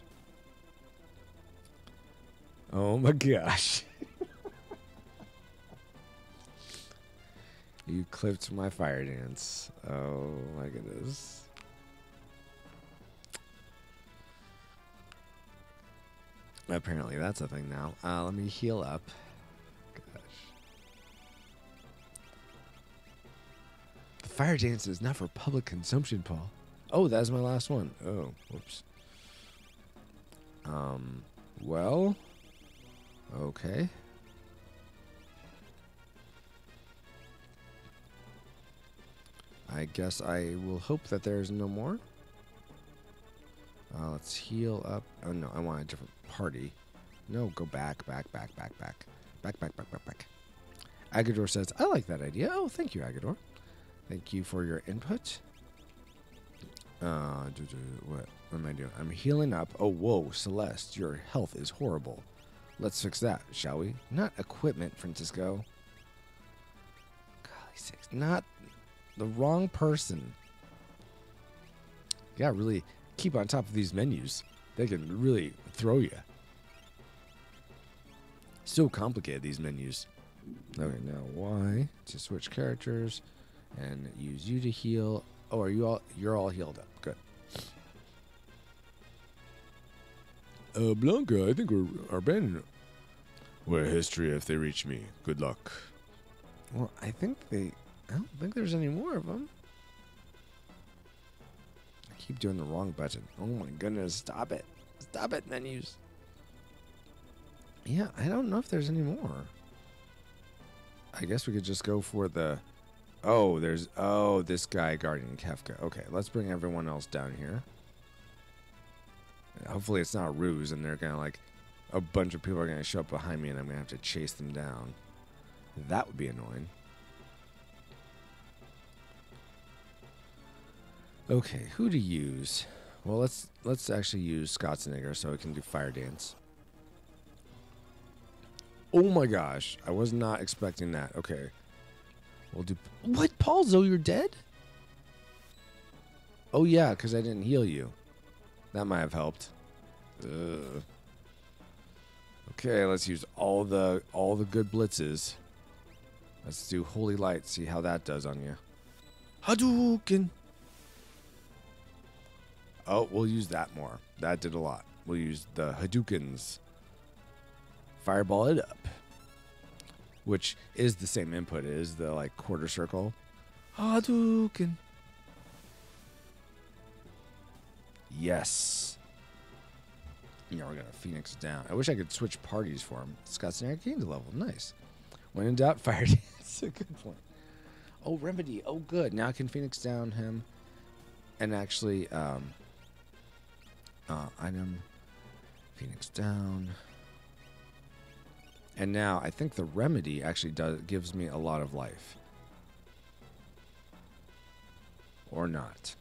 Oh my gosh. You clipped my fire dance. Oh my goodness. Apparently that's a thing now. Uh, let me heal up. Gosh. The fire dance is not for public consumption, Paul. Oh, that is my last one. Oh, whoops. Um, well, okay. I guess I will hope that there's no more. Uh, let's heal up. Oh, no, I want a different party. No, go back, back, back, back, back. Back, back, back, back, back. Agador says, I like that idea. Oh, thank you, Agador. Thank you for your input. Uh, do, do, what, what am I doing? I'm healing up. Oh, whoa, Celeste, your health is horrible. Let's fix that, shall we? Not equipment, Francisco. Golly sakes, not... the wrong person. You gotta really keep on top of these menus. They can really throw you. So complicated, these menus. Okay, now why? To switch characters and use you to heal. Oh, are you all? You're all healed up. Good. Uh, Blanca, I think we're abandoned. We're history if they reach me. Good luck. Well, I think they... I don't think there's any more of them. I keep doing the wrong button. Oh my goodness, stop it. Stop it, menus. Yeah, I don't know if there's any more. I guess we could just go for the... Oh, there's... Oh, this guy guarding Kefka. Okay, let's bring everyone else down here. Hopefully it's not a ruse and they're going to like... A bunch of people are going to show up behind me and I'm going to have to chase them down. That would be annoying. Okay, who to use? Well, let's let's actually use Schwarzenegger so we can do fire dance. Oh my gosh, I was not expecting that. Okay, we'll do what? Paulzo, you're dead? Oh yeah, because I didn't heal you. That might have helped. Ugh. Okay, let's use all the all the good blitzes. Let's do holy light. See how that does on you. Hadouken. Oh, we'll use that more. That did a lot. We'll use the Hadoukens. Fireball it up. Which is the same input. It is the, like, quarter circle. Hadouken. Yes. Yeah, we're going to Phoenix down. I wish I could switch parties for him. Scott's an Arcane level. Nice. When in doubt, fire dance. A good point. Oh, remedy. Oh, good. Now I can Phoenix down him. And actually... Um, Uh, item, Phoenix down. And now I think the remedy actually does gives me a lot of life. Or not.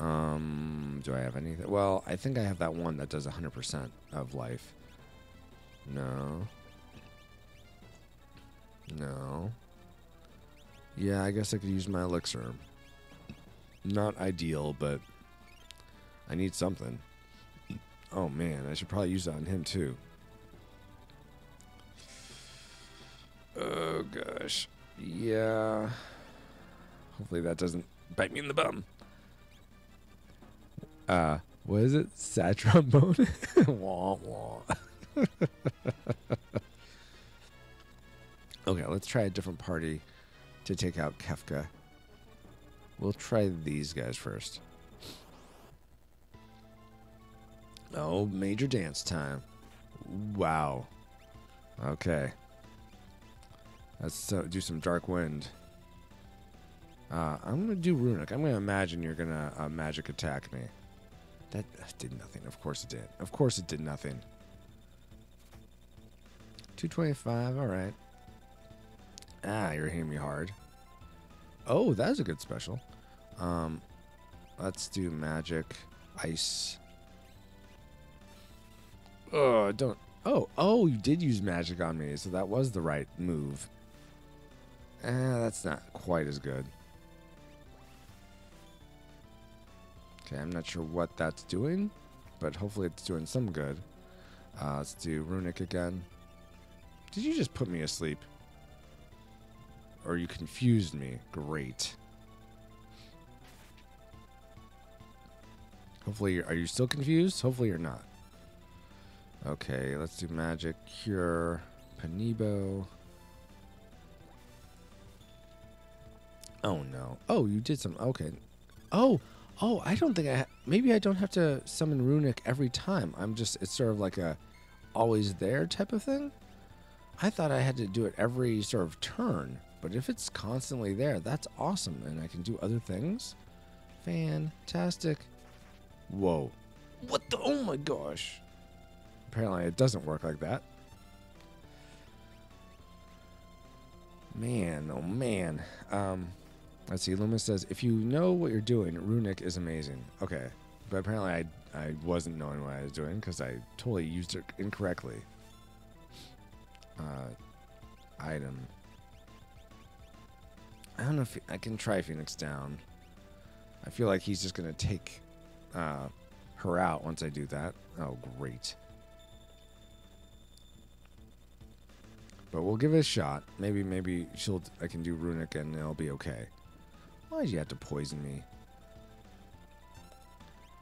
Um, do I have anything? Well, I think I have that one that does one hundred percent of life. No. No. Yeah, I guess I could use my elixir. Not ideal, but I need something. Oh, man, I should probably use that on him, too. Oh, gosh. Yeah. Hopefully that doesn't bite me in the bum. Uh, what is it? Sad trombone? Wah, wah. Okay, let's try a different party to take out Kefka. We'll try these guys first. Oh, major dance time. Wow. Okay. Let's uh, do some Dark Wind. Uh, I'm going to do Runic. I'm going to imagine you're going to uh, magic attack me. That did nothing. Of course it did. Of course it did nothing. two twenty-five. All right. Ah, you're hitting me hard. Oh, that is a good special. Um, let's do magic. Ice. Oh, don't. Oh, oh, you did use magic on me, so that was the right move. Ah, eh, that's not quite as good. Okay, I'm not sure what that's doing, but hopefully it's doing some good. Uh, let's do Runic again. Did you just put me asleep? Or you confused me? Great. Hopefully, you're, are you still confused? Hopefully you're not. Okay, let's do Magic, Cure, Panebo. Oh, no. Oh, you did some... Okay. Oh, oh, I don't think I... Ha Maybe I don't have to summon Runic every time. I'm just... It's sort of like a always there type of thing. I thought I had to do it every sort of turn. But if it's constantly there, that's awesome. And I can do other things. Fantastic. Whoa. What the... Oh, my gosh. Apparently it doesn't work like that. Man, oh man. Um, let's see, Loomis says, if you know what you're doing, Runic is amazing. Okay, but apparently I, I wasn't knowing what I was doing because I totally used it incorrectly. Uh, item. I don't know if I can try Phoenix Down. I feel like he's just going to take uh, her out once I do that. Oh, great. But we'll give it a shot. Maybe, maybe she'll. I can do Runic and it'll be okay. Why did you have to poison me?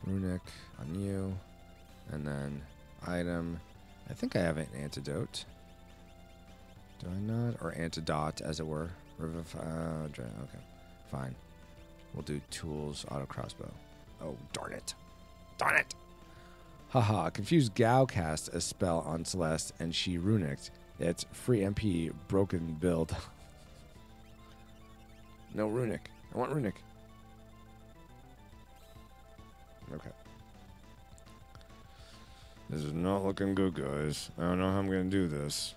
Runic on you, and then item. I think I have an antidote. Do I not? Or antidote, as it were. River. Uh, okay, fine. We'll do tools, auto crossbow. Oh darn it! Darn it! Haha! Confused Gao cast a spell on Celeste, and she Runicked. It's free M P, broken build. No Runic. I want Runic. Okay. This is not looking good, guys. I don't know how I'm going to do this.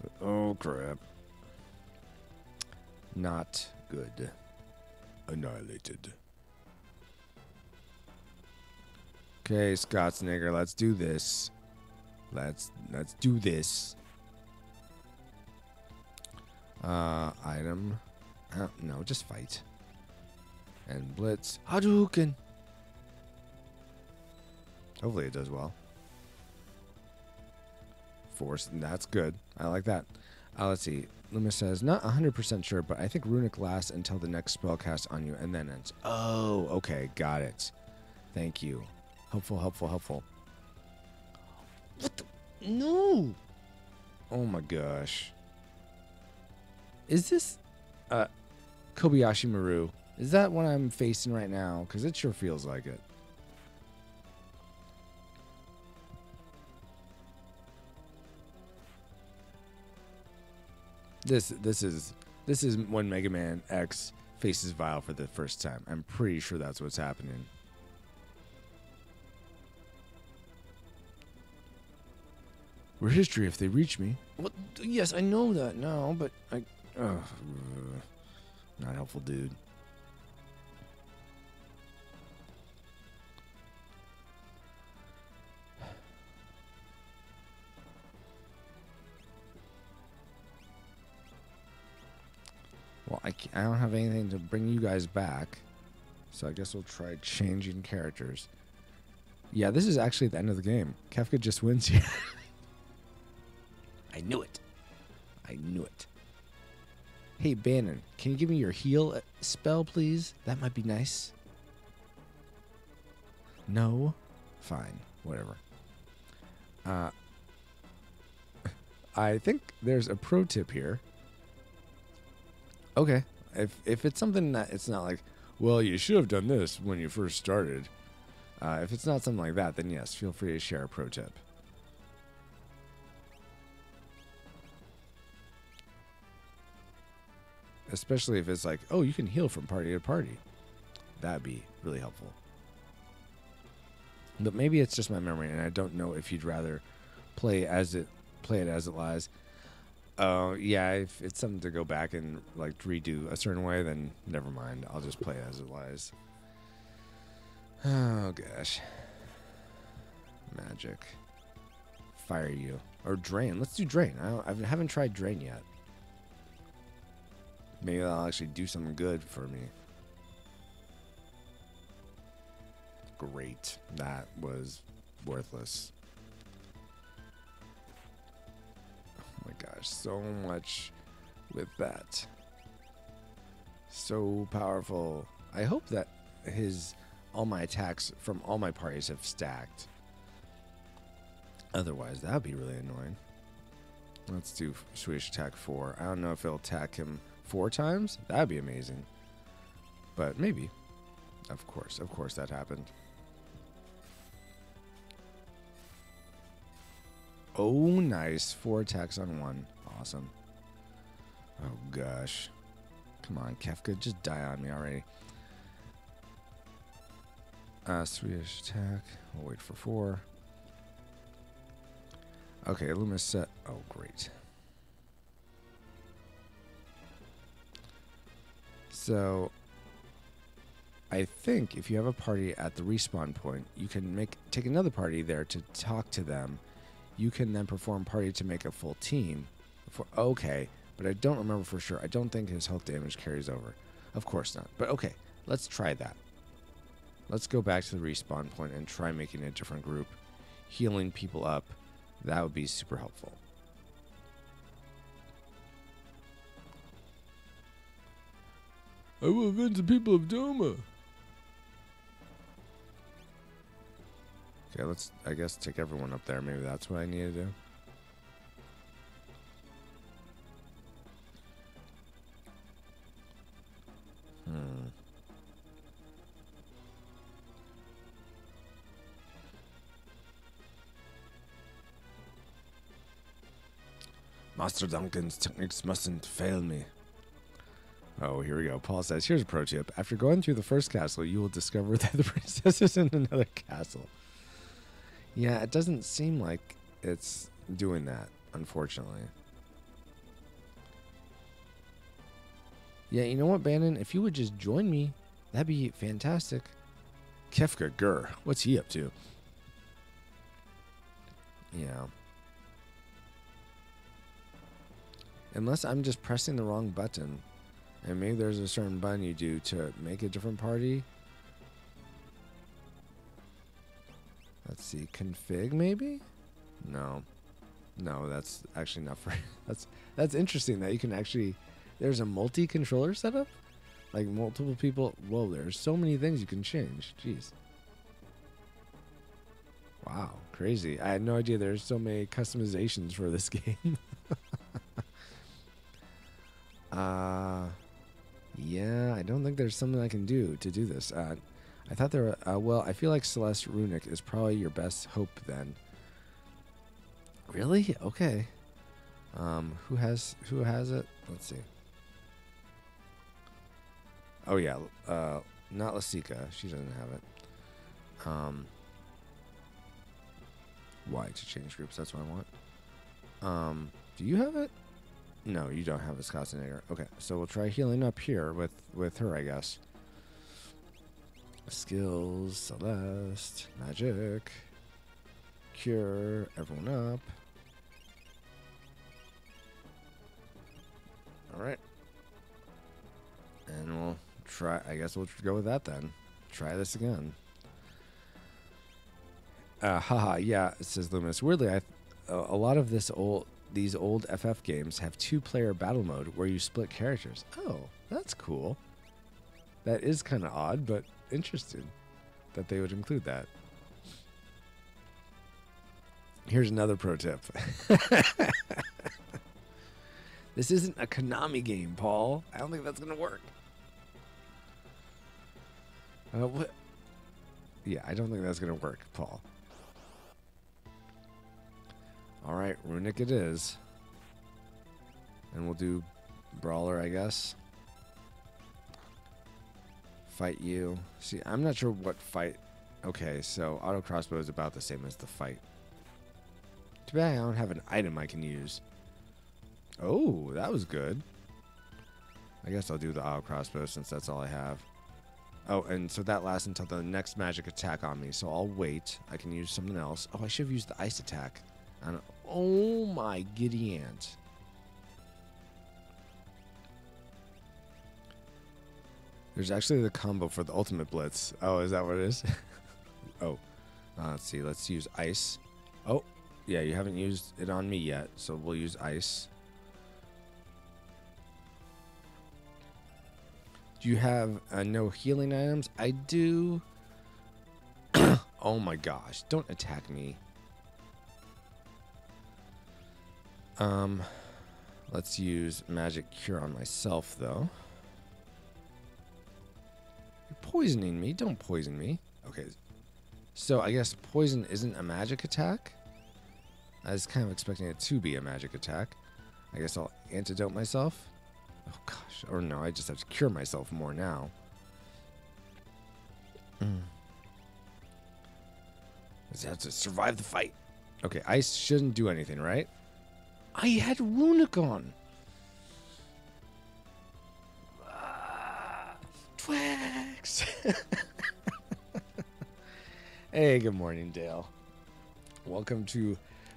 But, oh, crap. Not good. Annihilated. Okay, Schwarzenegger, let's do this. Let's, let's do this. Uh, item. Uh, no, just fight. And blitz. Hadouken! Hopefully it does well. Force. That's good. I like that. Uh, let's see. Loomis says, not one hundred percent sure, but I think Runic lasts until the next spell cast on you and then ends. Oh, okay. Got it. Thank you. Helpful, helpful, helpful. What the? No! Oh my gosh. Is this... Uh, Kobayashi Maru? Is that what I'm facing right now? Because it sure feels like it. This this is this is when Mega Man X faces Vile for the first time. I'm pretty sure that's what's happening. We're history if they reach me. What? Yes, I know that now, but I... Uh, not helpful, dude. I, I don't have anything to bring you guys back, so I guess we'll try changing characters. Yeah, this is actually the end of the game. Kefka just wins here. I knew it. I knew it. Hey, Bannon, can you give me your heal spell, please? That might be nice. No? Fine. Whatever. Uh, I think there's a pro tip here. Okay. If, if it's something that it's not like, well, you should have done this when you first started. Uh, if it's not something like that, then yes, feel free to share a pro tip. Especially if it's like, oh, you can heal from party to party. That'd be really helpful. But maybe it's just my memory, and I don't know if you'd rather play as it play it as it lies. Oh, uh, yeah, if it's something to go back and like redo a certain way, then never mind. I'll just play it as it lies. Oh, gosh. Magic. Fire you. Or drain. Let's do drain. I, don't, I haven't tried drain yet. Maybe that'll actually do something good for me. Great. That was worthless. Oh my gosh, so much with that. So powerful. I hope that his all my attacks from all my parties have stacked. Otherwise, that would be really annoying. Let's do Swedish attack four. I don't know if it'll attack him four times. That'd be amazing. But maybe. Of course, of course that happened. Oh, nice. Four attacks on one. Awesome. Oh, gosh. Come on, Kefka. Just die on me already. Uh, Swedish attack. We'll wait for four. Okay, Loomis set. Oh, great. So, I think if you have a party at the respawn point, you can make take another party there to talk to them. You can then perform party to make a full team. For, okay, but I don't remember for sure. I don't think his health damage carries over. Of course not. But okay, let's try that. Let's go back to the respawn point and try making a different group. Healing people up. That would be super helpful. I will avenge the people of Doma. Okay, let's, I guess, take everyone up there. Maybe that's what I need to do. Hmm. Master Duncan's techniques mustn't fail me. Oh, here we go. Paul says, here's a pro tip. After going through the first castle, you will discover that the princess is in another castle. Yeah, it doesn't seem like it's doing that, unfortunately. Yeah, you know what, Bannon? If you would just join me, that'd be fantastic. Kefka, grr. What's he up to? Yeah. Unless I'm just pressing the wrong button. And maybe there's a certain button you do to make a different party. Let's see, config maybe? No. No, that's actually not for that's that's interesting that you can actually there's a multi-controller setup? Like multiple people. Whoa, there's so many things you can change. Jeez. Wow, crazy. I had no idea there's so many customizations for this game. uh Yeah, I don't think there's something I can do to do this. Uh, I thought there were... Uh, well, I feel like Celeste Runic is probably your best hope then. Really? Okay. Um, who has who has it? Let's see. Oh, yeah. Uh, not Lesica. She doesn't have it. Um, why? To change groups. That's what I want. Um, do you have it? No, you don't have a Schwarzenegger. Okay, so we'll try healing up here with, with her, I guess. Skills, Celeste, magic, cure, everyone up. Alright. try. I guess we'll go with that then. Try this again. Uh, haha, yeah, says Loomis. Weirdly, I, a lot of this old, these old F F games have two-player battle mode where you split characters. Oh, that's cool. That is kind of odd, but interesting that they would include that. Here's another pro tip. This isn't a Konami game, Paul. I don't think that's going to work. Uh, what? Yeah, I don't think that's going to work, Paul. All right, Runic it is. And we'll do Brawler, I guess. Fight you. See, I'm not sure what fight. Okay, so auto crossbow is about the same as the fight. Too bad I don't have an item I can use. Oh, that was good. I guess I'll do the auto crossbow since that's all I have. Oh, and so that lasts until the next magic attack on me, so I'll wait. I can use something else. Oh, I should have used the ice attack. And oh my giddy aunt. There's actually the combo for the ultimate blitz. Oh, is that what it is? oh, uh, let's see. Let's use ice. Oh, yeah, you haven't used it on me yet, so we'll use ice. Do you have uh, no healing items? I do. Oh my gosh, don't attack me. Um, let's use magic cure on myself, though. You're poisoning me. Don't poison me. Okay. So I guess poison isn't a magic attack. I was kind of expecting it to be a magic attack. I guess I'll antidote myself. Oh gosh, or no, I just have to cure myself more now. Mm. I just have to survive the fight. Okay, ice shouldn't do anything, right? I had Runic on! Ah, Twix! Hey, good morning, Dale. Welcome to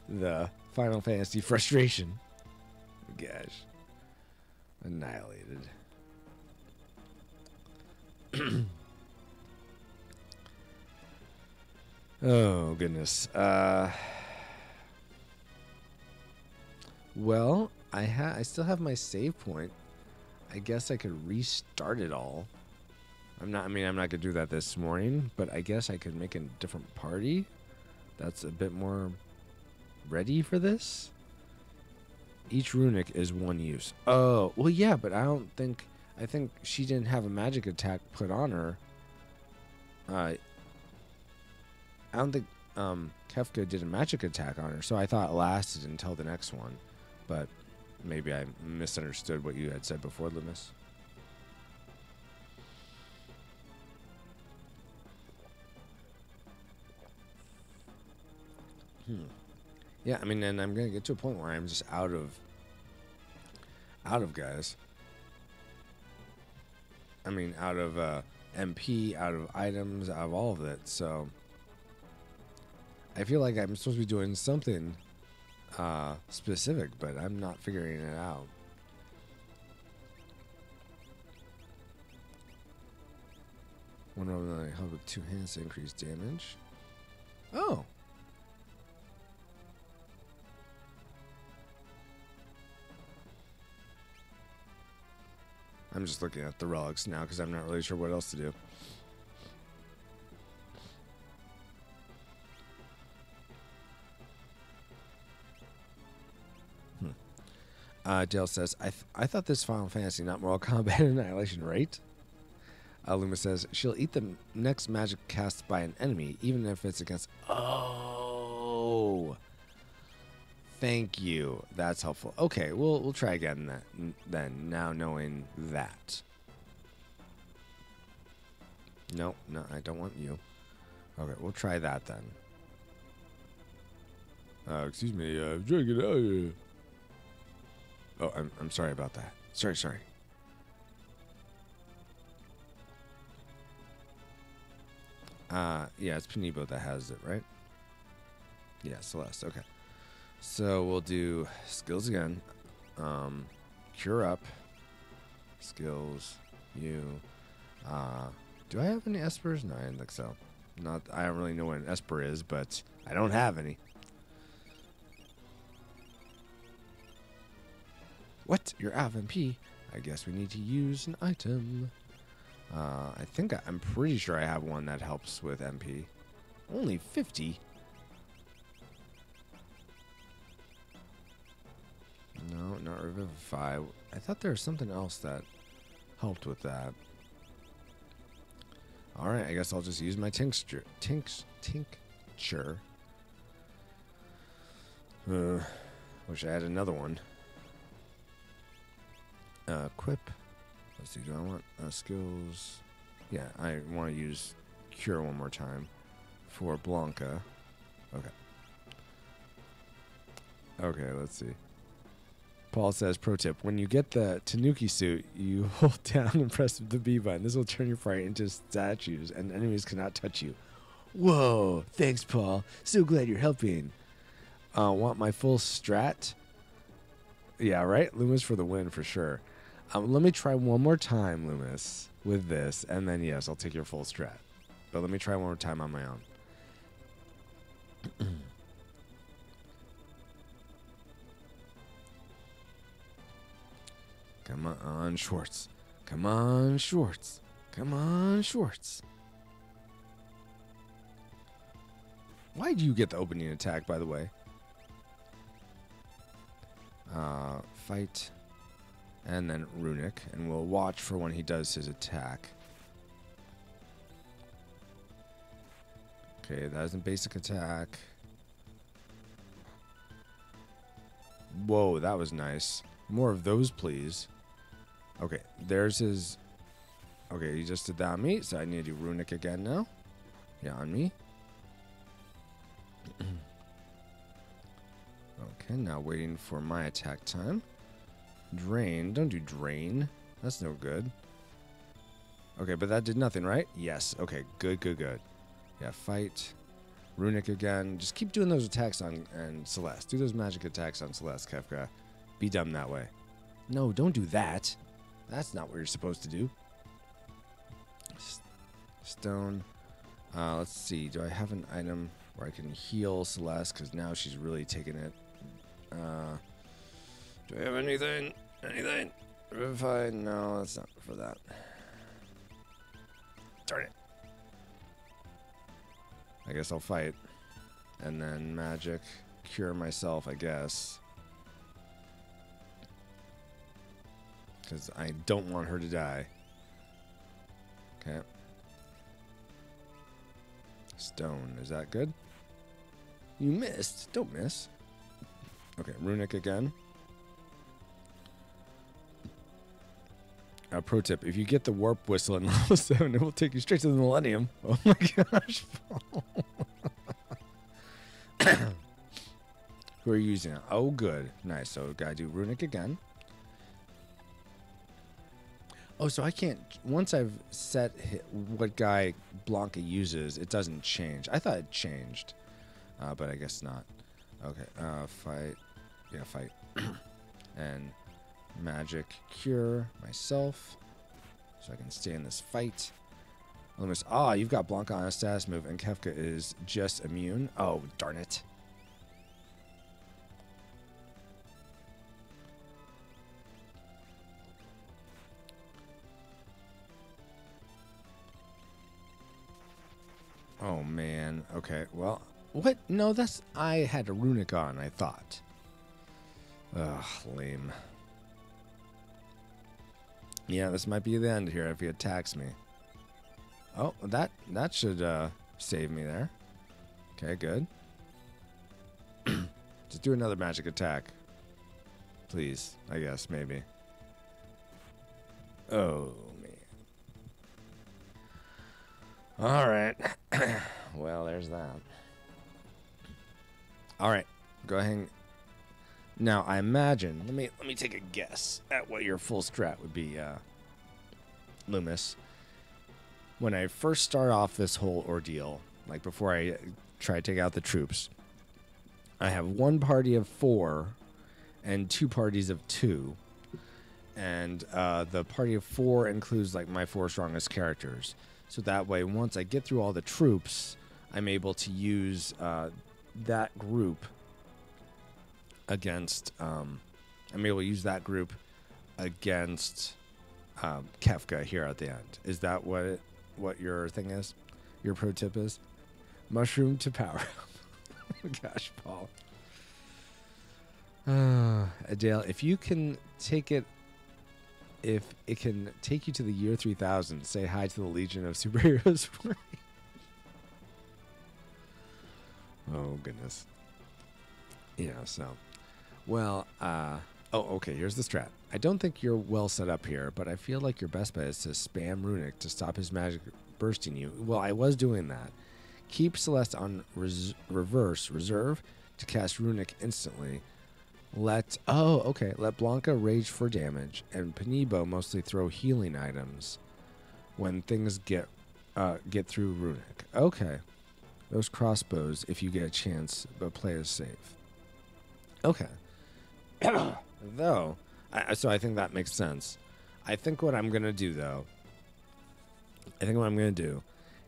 the Final Fantasy frustration. Gosh. Annihilated. Oh, goodness. Uh, well, I ha I still have my save point. I guess I could restart it all. I'm not. I mean, I'm not gonna do that this morning, but I guess I could make a different party that's a bit more ready for this. Each runic is one use. Oh, well, yeah, but I don't think... I think she didn't have a magic attack put on her. Uh, I don't think um, Kefka did a magic attack on her, so I thought it lasted until the next one. But maybe I misunderstood what you had said before, Loomis. Hmm. Yeah, I mean, and I'm going to get to a point where I'm just out of, out of guys. I mean, out of uh, M P, out of items, out of all of it. So I feel like I'm supposed to be doing something uh, specific, but I'm not figuring it out. One over the held with two hands to increase damage. Oh. I'm just looking at the relics now because I'm not really sure what else to do. Hmm. Uh, Dale says, I, th I thought this Final Fantasy, not Mortal Kombat Annihilation, right? Uh, Luma says, she'll eat the next magic cast by an enemy, even if it's against... Oh! Thank you. That's helpful. Okay, we'll we'll try again that then. Now knowing that. No, no, I don't want you. Okay, we'll try that then. Uh, excuse me, I'm drinking. Uh, oh, I'm I'm sorry about that. Sorry, sorry. Uh, yeah, it's Panebo that has it, right? Yeah, Celeste. Okay. So we'll do skills again. Um, cure up. Skills. You. Uh, do I have any Espers? No, I don't think so. Not, I don't really know what an Esper is, but I don't have any. What? You're out of M P? I guess we need to use an item. Uh, I think I, I'm pretty sure I have one that helps with M P. Only fifty? No, not Revivify. I thought there was something else that helped with that. Alright, I guess I'll just use my tincture. Tinct, tincture. Uh, wish I had another one. Uh, equip. Let's see, do I want uh, skills? Yeah, I want to use Cure one more time for Blanca. Okay. Okay, let's see. Paul says, pro tip, when you get the Tanuki suit, you hold down and press the B button. This will turn your fright into statues, and enemies cannot touch you. Whoa, thanks, Paul. So glad you're helping. Uh, want my full strat? Yeah, right? Loomis for the win, for sure. Um, let me try one more time, Loomis, with this, and then, yes, I'll take your full strat. But let me try one more time on my own. Come on, Schwartz. Come on, Schwartz. Come on, Schwartz. Why do you get the opening attack, by the way? Uh, fight. And then Runic. And we'll watch for when he does his attack. Okay, that is a basic attack. Whoa, that was nice. More of those, please. Okay, there's his... Okay, he just did that on me, so I need to do Runic again now. Yeah, on me. Okay, now waiting for my attack time. Drain. Don't do Drain. That's no good. Okay, but that did nothing, right? Yes. Okay, good, good, good. Yeah, fight. Runic again. Just keep doing those attacks on and Celeste. Do those magic attacks on Celeste, Kefka. Be dumb that way. No, don't do that. That's not what you're supposed to do. S stone. Uh, let's see. Do I have an item where I can heal Celeste? Because now she's really taking it. Uh, do I have anything? Anything? Revivify? No, that's not for that. Darn it. I guess I'll fight. And then magic. Cure myself, I guess. Because I don't want her to die. Okay. Stone. Is that good? You missed. Don't miss. Okay. Runic again. A pro tip. If you get the warp whistle in level seven, it will take you straight to the Millennium. Oh my gosh. Who are you using it? Oh, good. Nice. So, gotta do Runic again. Oh, so I can't... Once I've set hit, what guy Blanca uses, it doesn't change. I thought it changed, uh, but I guess not. Okay, uh, fight. Yeah, fight. And magic cure myself, so I can stay in this fight. Loomis, ah, you've got Blanca on a status move, and Kefka is just immune. Oh, darn it. Oh, man. Okay, well... What? No, that's... I had a Runic on, I thought. Ugh, lame. Yeah, this might be the end here if he attacks me. Oh, that that should uh, save me there. Okay, good. Just do another magic attack. Please, I guess, maybe. Oh, man. All right. Well, there's that. All right. Go ahead. Now, I imagine. Let me let me take a guess at what your full strat would be, uh, Loomis. When I first start off this whole ordeal, like before I try to take out the troops, I have one party of four and two parties of two, and uh, the party of four includes like my four strongest characters. So that way, once I get through all the troops, I'm able to use uh, that group against. Um, I'm able to use that group against um, Kefka here at the end. Is that what it, what your thing is? Your pro tip is mushroom to power up. Gosh, Paul. Uh, Dale, if you can take it, if it can take you to the year three thousand, say hi to the Legion of Superheroes. Oh, goodness. Yeah, so. Well, uh, oh, okay, here's the strat. I don't think you're well set up here, but I feel like your best bet is to spam Runic to stop his magic bursting you. Well, I was doing that. Keep Celeste on res reverse reserve to cast Runic instantly. Let, oh, okay. Let Blanca rage for damage, and Panebo mostly throw healing items when things get uh, get through Runic. Okay. Those crossbows, if you get a chance, but play is safe. Okay. Though, I, so I think that makes sense. I think what I'm going to do, though, I think what I'm going to do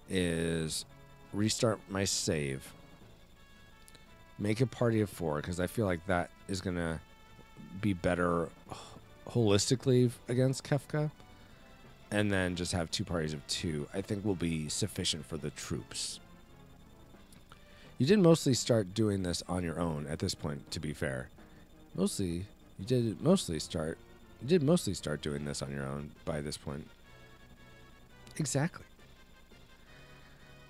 is restart my save. Make a party of four, because I feel like that is going to be better holistically against Kefka. And then just have two parties of two, I think, will be sufficient for the troops. You did mostly start doing this on your own at this point, to be fair. Mostly, you did mostly start, you did mostly start doing this on your own by this point. Exactly.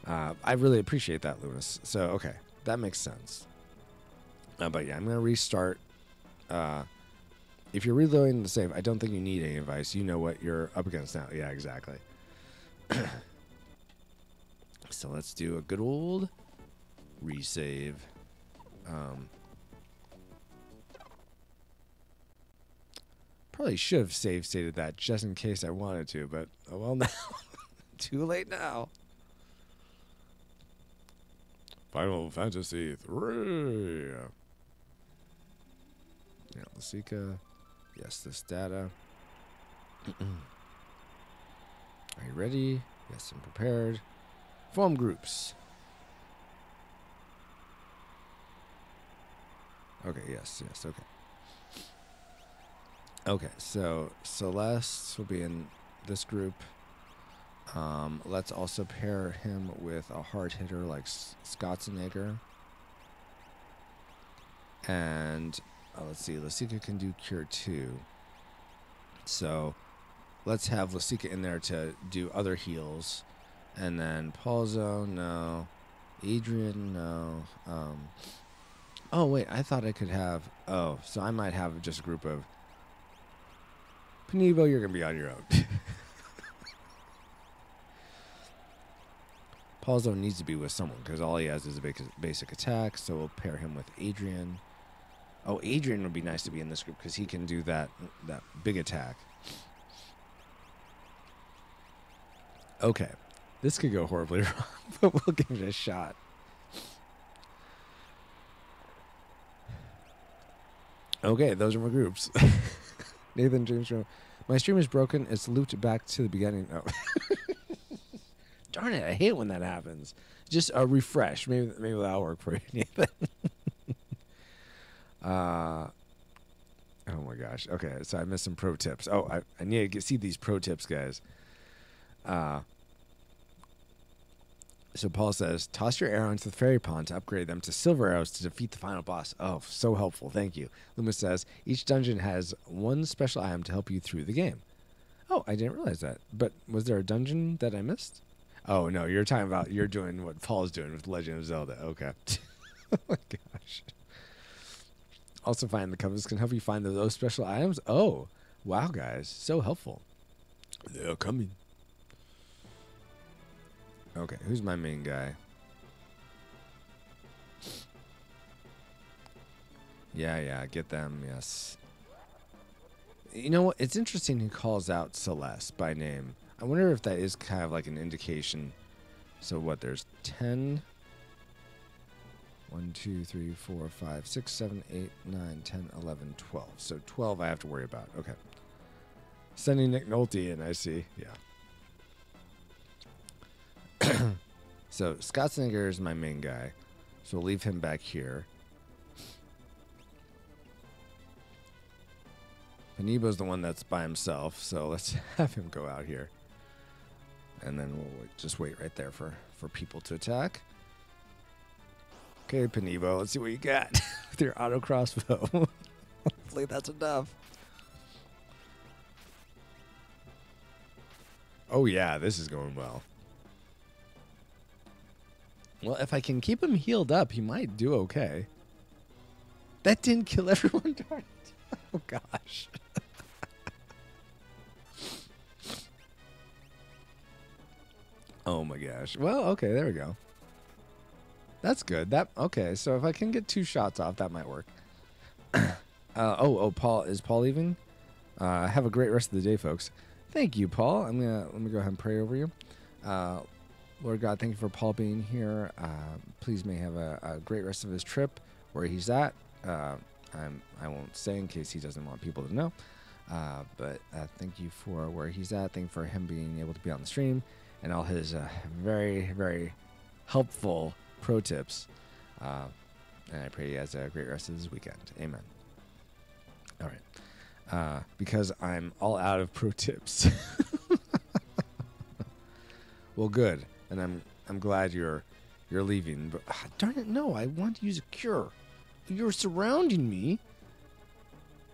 Uh, I really appreciate that, Loomis. So, okay, that makes sense. Uh, but yeah, I'm going to restart. Uh, if you're reloading the save, I don't think you need any advice. You know what you're up against now. Yeah, exactly. So let's do a good old resave. Um, probably should have save stated that just in case I wanted to, but oh well now. Too late now. Final Fantasy three. Yeah, Lesica. Yes, this data. Are you ready? Yes, I'm prepared. Form groups. Okay, yes, yes, okay. Okay, so Celeste will be in this group. Um, let's also pair him with a hard hitter like Schwarzenegger. And uh, let's see, Lesica can do Cure two. So let's have Lesica in there to do other heals. And then Paulzo, no. Adrian, no. Um, oh, wait, I thought I could have. Oh, so I might have just a group of. Panebo, you're going to be on your own. Paulzo needs to be with someone because all he has is a basic attack, so we'll pair him with Adrian. Oh, Adrian would be nice to be in this group because he can do that that big attack. Okay, this could go horribly wrong, but we'll give it a shot. Okay, those are my groups. Nathan James Norman. My stream is broken. It's looped back to the beginning. Oh. Darn it, I hate when that happens. Just a refresh. Maybe, maybe that'll work for you, Nathan. uh, oh, my gosh. Okay, so I missed some pro tips. Oh, I, I need to get, see these pro tips, guys. Uh, so Paul says, toss your arrows to the fairy pond to upgrade them to silver arrows to defeat the final boss. Oh, so helpful. Thank you. Loomis says, each dungeon has one special item to help you through the game. Oh, I didn't realize that. But was there a dungeon that I missed? Oh, no, you're talking about, you're doing what Paul's doing with Legend of Zelda. Okay. Oh, my gosh. Also, find the covens can help you find those special items. Oh, wow, guys. So helpful. They're coming. Okay, who's my main guy? Yeah, yeah, get them, yes. You know what? It's interesting he calls out Celeste by name. I wonder if that is kind of like an indication. So what, there's ten. one, two, three, four, five, six, seven, eight, nine, ten, eleven, twelve. So twelve I have to worry about. Okay. Sending Nick Nolte in, I see. Yeah. So, Schwarzenegger is my main guy. So, we'll leave him back here. Panebo's the one that's by himself, so let's have him go out here. And then we'll just wait right there for, for people to attack. Okay, Panebo, let's see what you got with your auto crossbow. Hopefully that's enough. Oh yeah, this is going well. Well, if I can keep him healed up, he might do okay. That didn't kill everyone, darn it. Oh gosh. Oh my gosh. Well, okay, there we go. That's good. That okay, so if I can get two shots off, that might work. uh, oh, oh, Paul, is Paul leaving? Uh, have a great rest of the day, folks. Thank you, Paul. I'm gonna let me go ahead and pray over you. Uh, Lord God, thank you for Paul being here. Uh, please may have a, a great rest of his trip where he's at. Uh, I'm, I won't say in case he doesn't want people to know. Uh, but uh, thank you for where he's at. Thank you for him being able to be on the stream and all his uh, very, very helpful pro tips. Uh, and I pray he has a great rest of his weekend. Amen. All right. Uh, because I'm all out of pro tips. Well, good, and I'm I'm glad you're you're leaving. But ah, darn it, no! I want to use a cure. You're surrounding me.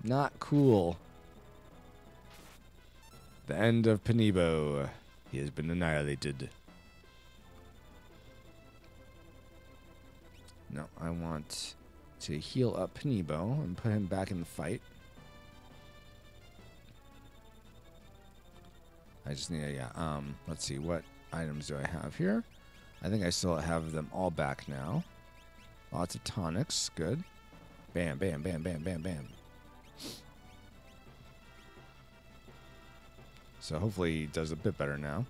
Not cool. The end of Panebo. He has been annihilated. No, I want to heal up Panebo and put him back in the fight. I just need a, yeah, um, let's see, what items do I have here? I think I still have them all back now. Lots of tonics, good. Bam, bam, bam, bam, bam, bam. So hopefully he does a bit better now.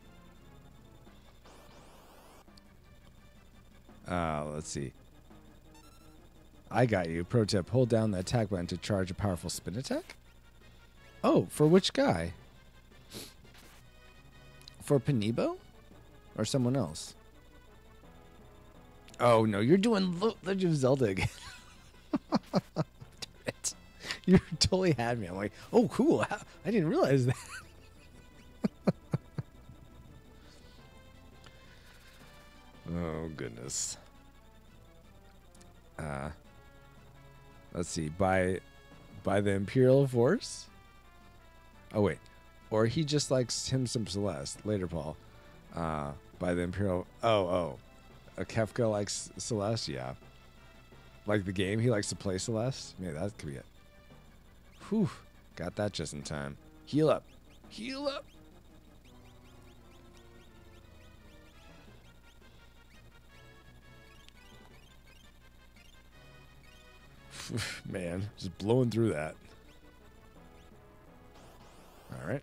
Uh, let's see. I got you. Pro tip, hold down the attack button to charge a powerful spin attack? Oh, for which guy? For Panebo? Or someone else? Oh, no. You're doing Legend of Zelda again. You totally had me. I'm like, oh, cool. I didn't realize that. Oh, goodness. Uh, let's see. By, by the Imperial Force? Oh, wait. Or he just likes him some Celeste. Later, Paul. Uh, by the Imperial... Oh, oh. A Kefka likes Celeste? Yeah. Like the game, he likes to play Celeste? Maybe that could be it. Whew. Got that just in time. Heal up. Heal up. Man, just blowing through that. All right.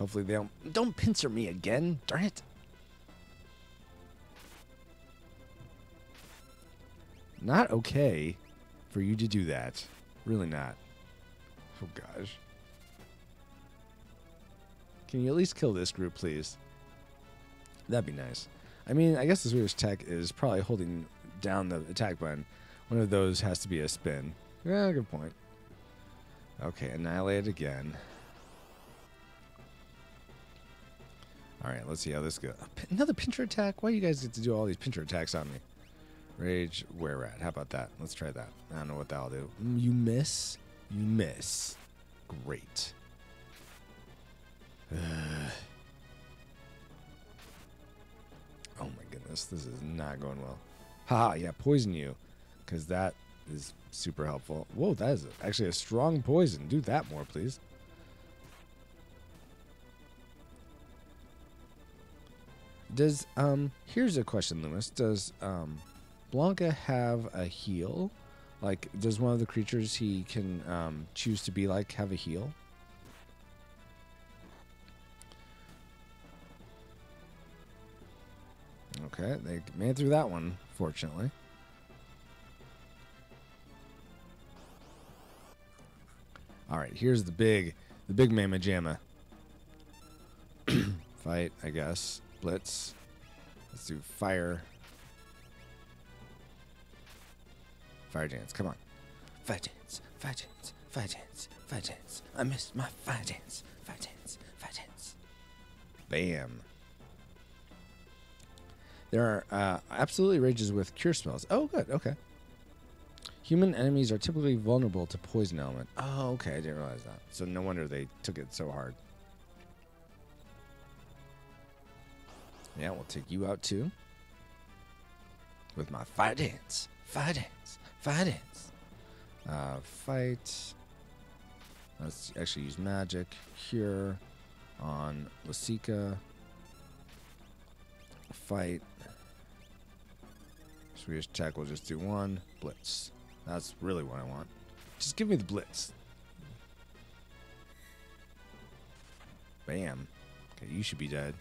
Hopefully they don't... Don't pincer me again. Darn it. Not okay for you to do that. Really not. Oh, gosh. Can you at least kill this group, please? That'd be nice. I mean, I guess this weirdest tech is probably holding down the attack button. One of those has to be a spin. Yeah, good point. Okay, annihilate again. All right, let's see how this goes. Another pincher attack? Why do you guys get to do all these pincher attacks on me? Rage, where rat. How about that? Let's try that. I don't know what that'll do. You miss. You miss. Great. Uh, oh, my goodness. This is not going well. Haha, yeah, poison you, because that is super helpful. Whoa, that is actually a strong poison. Do that more, please. Does, um, here's a question, Loomis. Does, um, Blanca have a heal? Like, does one of the creatures he can, um, choose to be like have a heal? Okay, they made it through that one, fortunately. Alright, here's the big, the big mamma jamma. Fight, I guess. Blitz. Let's do fire. Fire dance, come on. Fire dance, fire dance, fire dance, fire dance. I missed my fire dance, fire dance, fire dance. Bam. There are uh, absolutely rages with cure spells. Oh, good, okay. Human enemies are typically vulnerable to poison element. Oh, okay, I didn't realize that. So no wonder they took it so hard. Yeah, we'll take you out too. With my fire dance, fire dance, fire dance. Uh, fight. Let's actually use magic. Cure on Lesica. Fight. Swedish attack, we'll just do one. Blitz. That's really what I want. Just give me the blitz. Bam. Okay, you should be dead.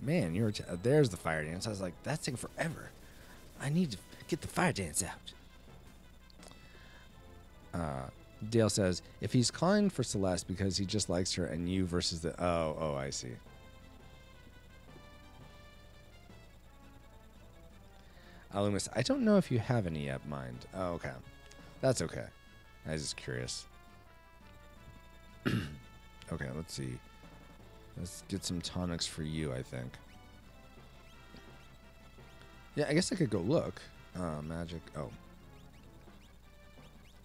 Man, you're t there's the fire dance. I was like, that's taking forever. I need to get the fire dance out. Uh, Dale says, if he's calling for Celeste because he just likes her and you versus the... Oh, oh, I see. Uh, Loomis, I don't know if you have any yet, mind. Oh, okay. That's okay. I was just curious. Okay, let's see. Let's get some tonics for you, I think. Yeah, I guess I could go look. Uh, magic. Oh.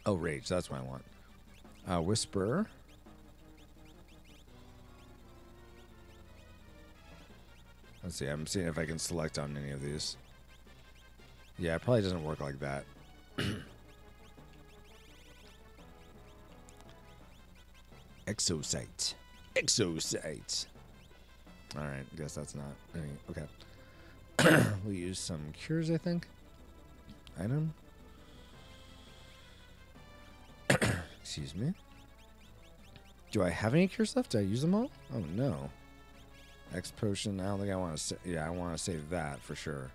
Oh, rage. That's what I want. Uh, Whisper. Let's see. I'm seeing if I can select on any of these. Yeah, it probably doesn't work like that. Exocyte. Exocyte. Alright, I guess that's not any. Okay. We'll use some cures, I think. Item. Excuse me. Do I have any cures left? Did I use them all? Oh, no. X potion. I don't think I want to. Yeah, I want to save that for sure.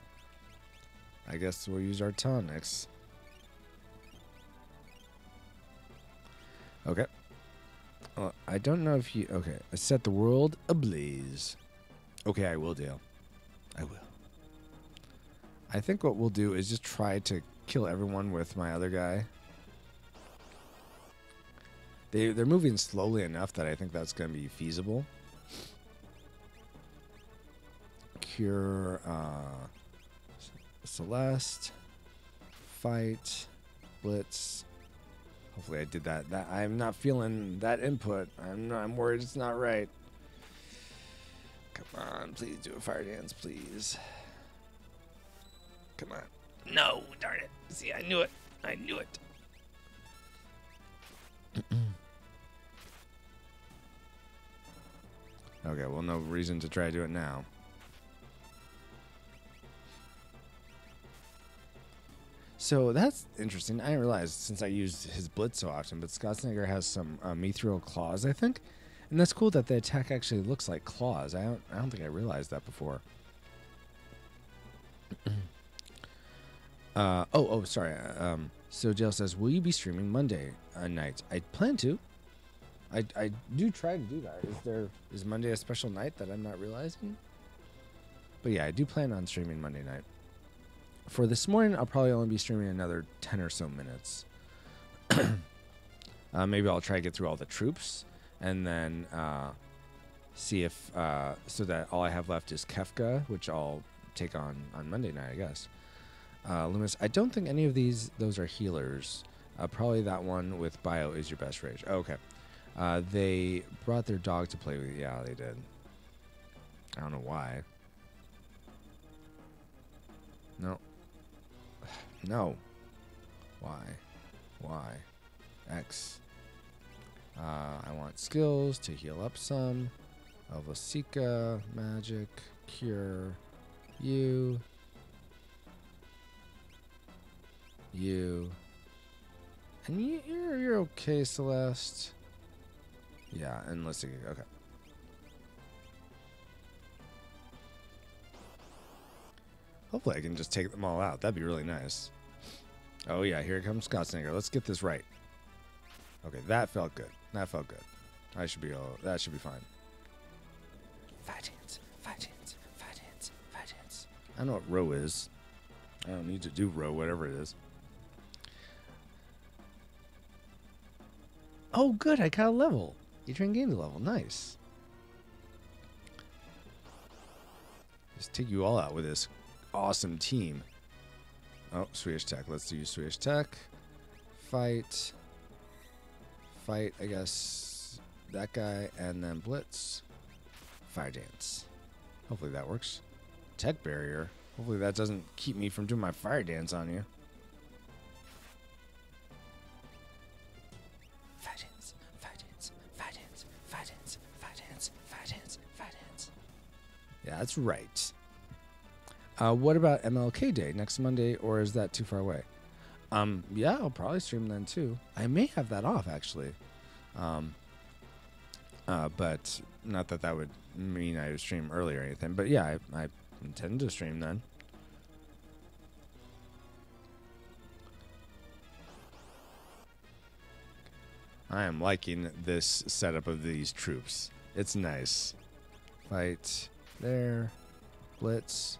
I guess we'll use our tonics. Okay. Uh, I don't know if you... Okay. I set the world ablaze. Okay, I will, Dale. I will. I think what we'll do is just try to kill everyone with my other guy. They, they're moving slowly enough that I think that's going to be feasible. Cure... Uh, Celeste, fight, blitz. Hopefully I did that. That I'm not feeling that input. I'm not, I'm worried it's not right. Come on, please do a fire dance, please. Come on. No, darn it. See, I knew it. I knew it. Okay, well, no reason to try to do it now. So that's interesting. I didn't realize since I used his blitz so often, but Schwarzenegger has some uh, mithril claws, I think. And that's cool that the attack actually looks like claws. I don't, I don't think I realized that before. uh, oh, oh, sorry. Um, so Dale says, will you be streaming Monday uh, night? I plan to. I, I do try to do that. Is there is Monday a special night that I'm not realizing? But yeah, I do plan on streaming Monday night. For this morning, I'll probably only be streaming another ten or so minutes. uh, maybe I'll try to get through all the troops and then uh, see if... Uh, so that all I have left is Kefka, which I'll take on on Monday night, I guess. Uh, Loomis, I don't think any of these... Those are healers. Uh, probably that one with bio is your best rage. Oh, okay. Uh, they brought their dog to play with. Yeah, they did. I don't know why. No. No. Why? Why? X. Uh, I want skills to heal up some. Lesica, magic, cure. You. You. And you, you're, you're okay, Celeste. Yeah, and Lesica. Okay. Hopefully I can just take them all out. That'd be really nice. Oh, yeah. Here comes Schwarzenegger. Let's get this right. Okay, that felt good. That felt good. I should be all... That should be fine. Five hands, five hands, five hands, five hands. I know what row is. I don't need to do row, whatever it is. Oh, good. I got a level. You train game to level. Nice. Just take you all out with this awesome team. Oh, Swedish Tech. Let's do Swedish Tech. Fight. Fight, I guess. That guy. And then Blitz. Fire Dance. Hopefully that works. Tech Barrier. Hopefully that doesn't keep me from doing my Fire Dance on you. Yeah, that's right. Uh, what about M L K Day next Monday, or is that too far away? Um, yeah, I'll probably stream then too. I may have that off actually, um, uh, but not that that would mean I would stream early or anything. But yeah, I, I intend to stream then. I am liking this setup of these troops. It's nice. Fight. There, Blitz,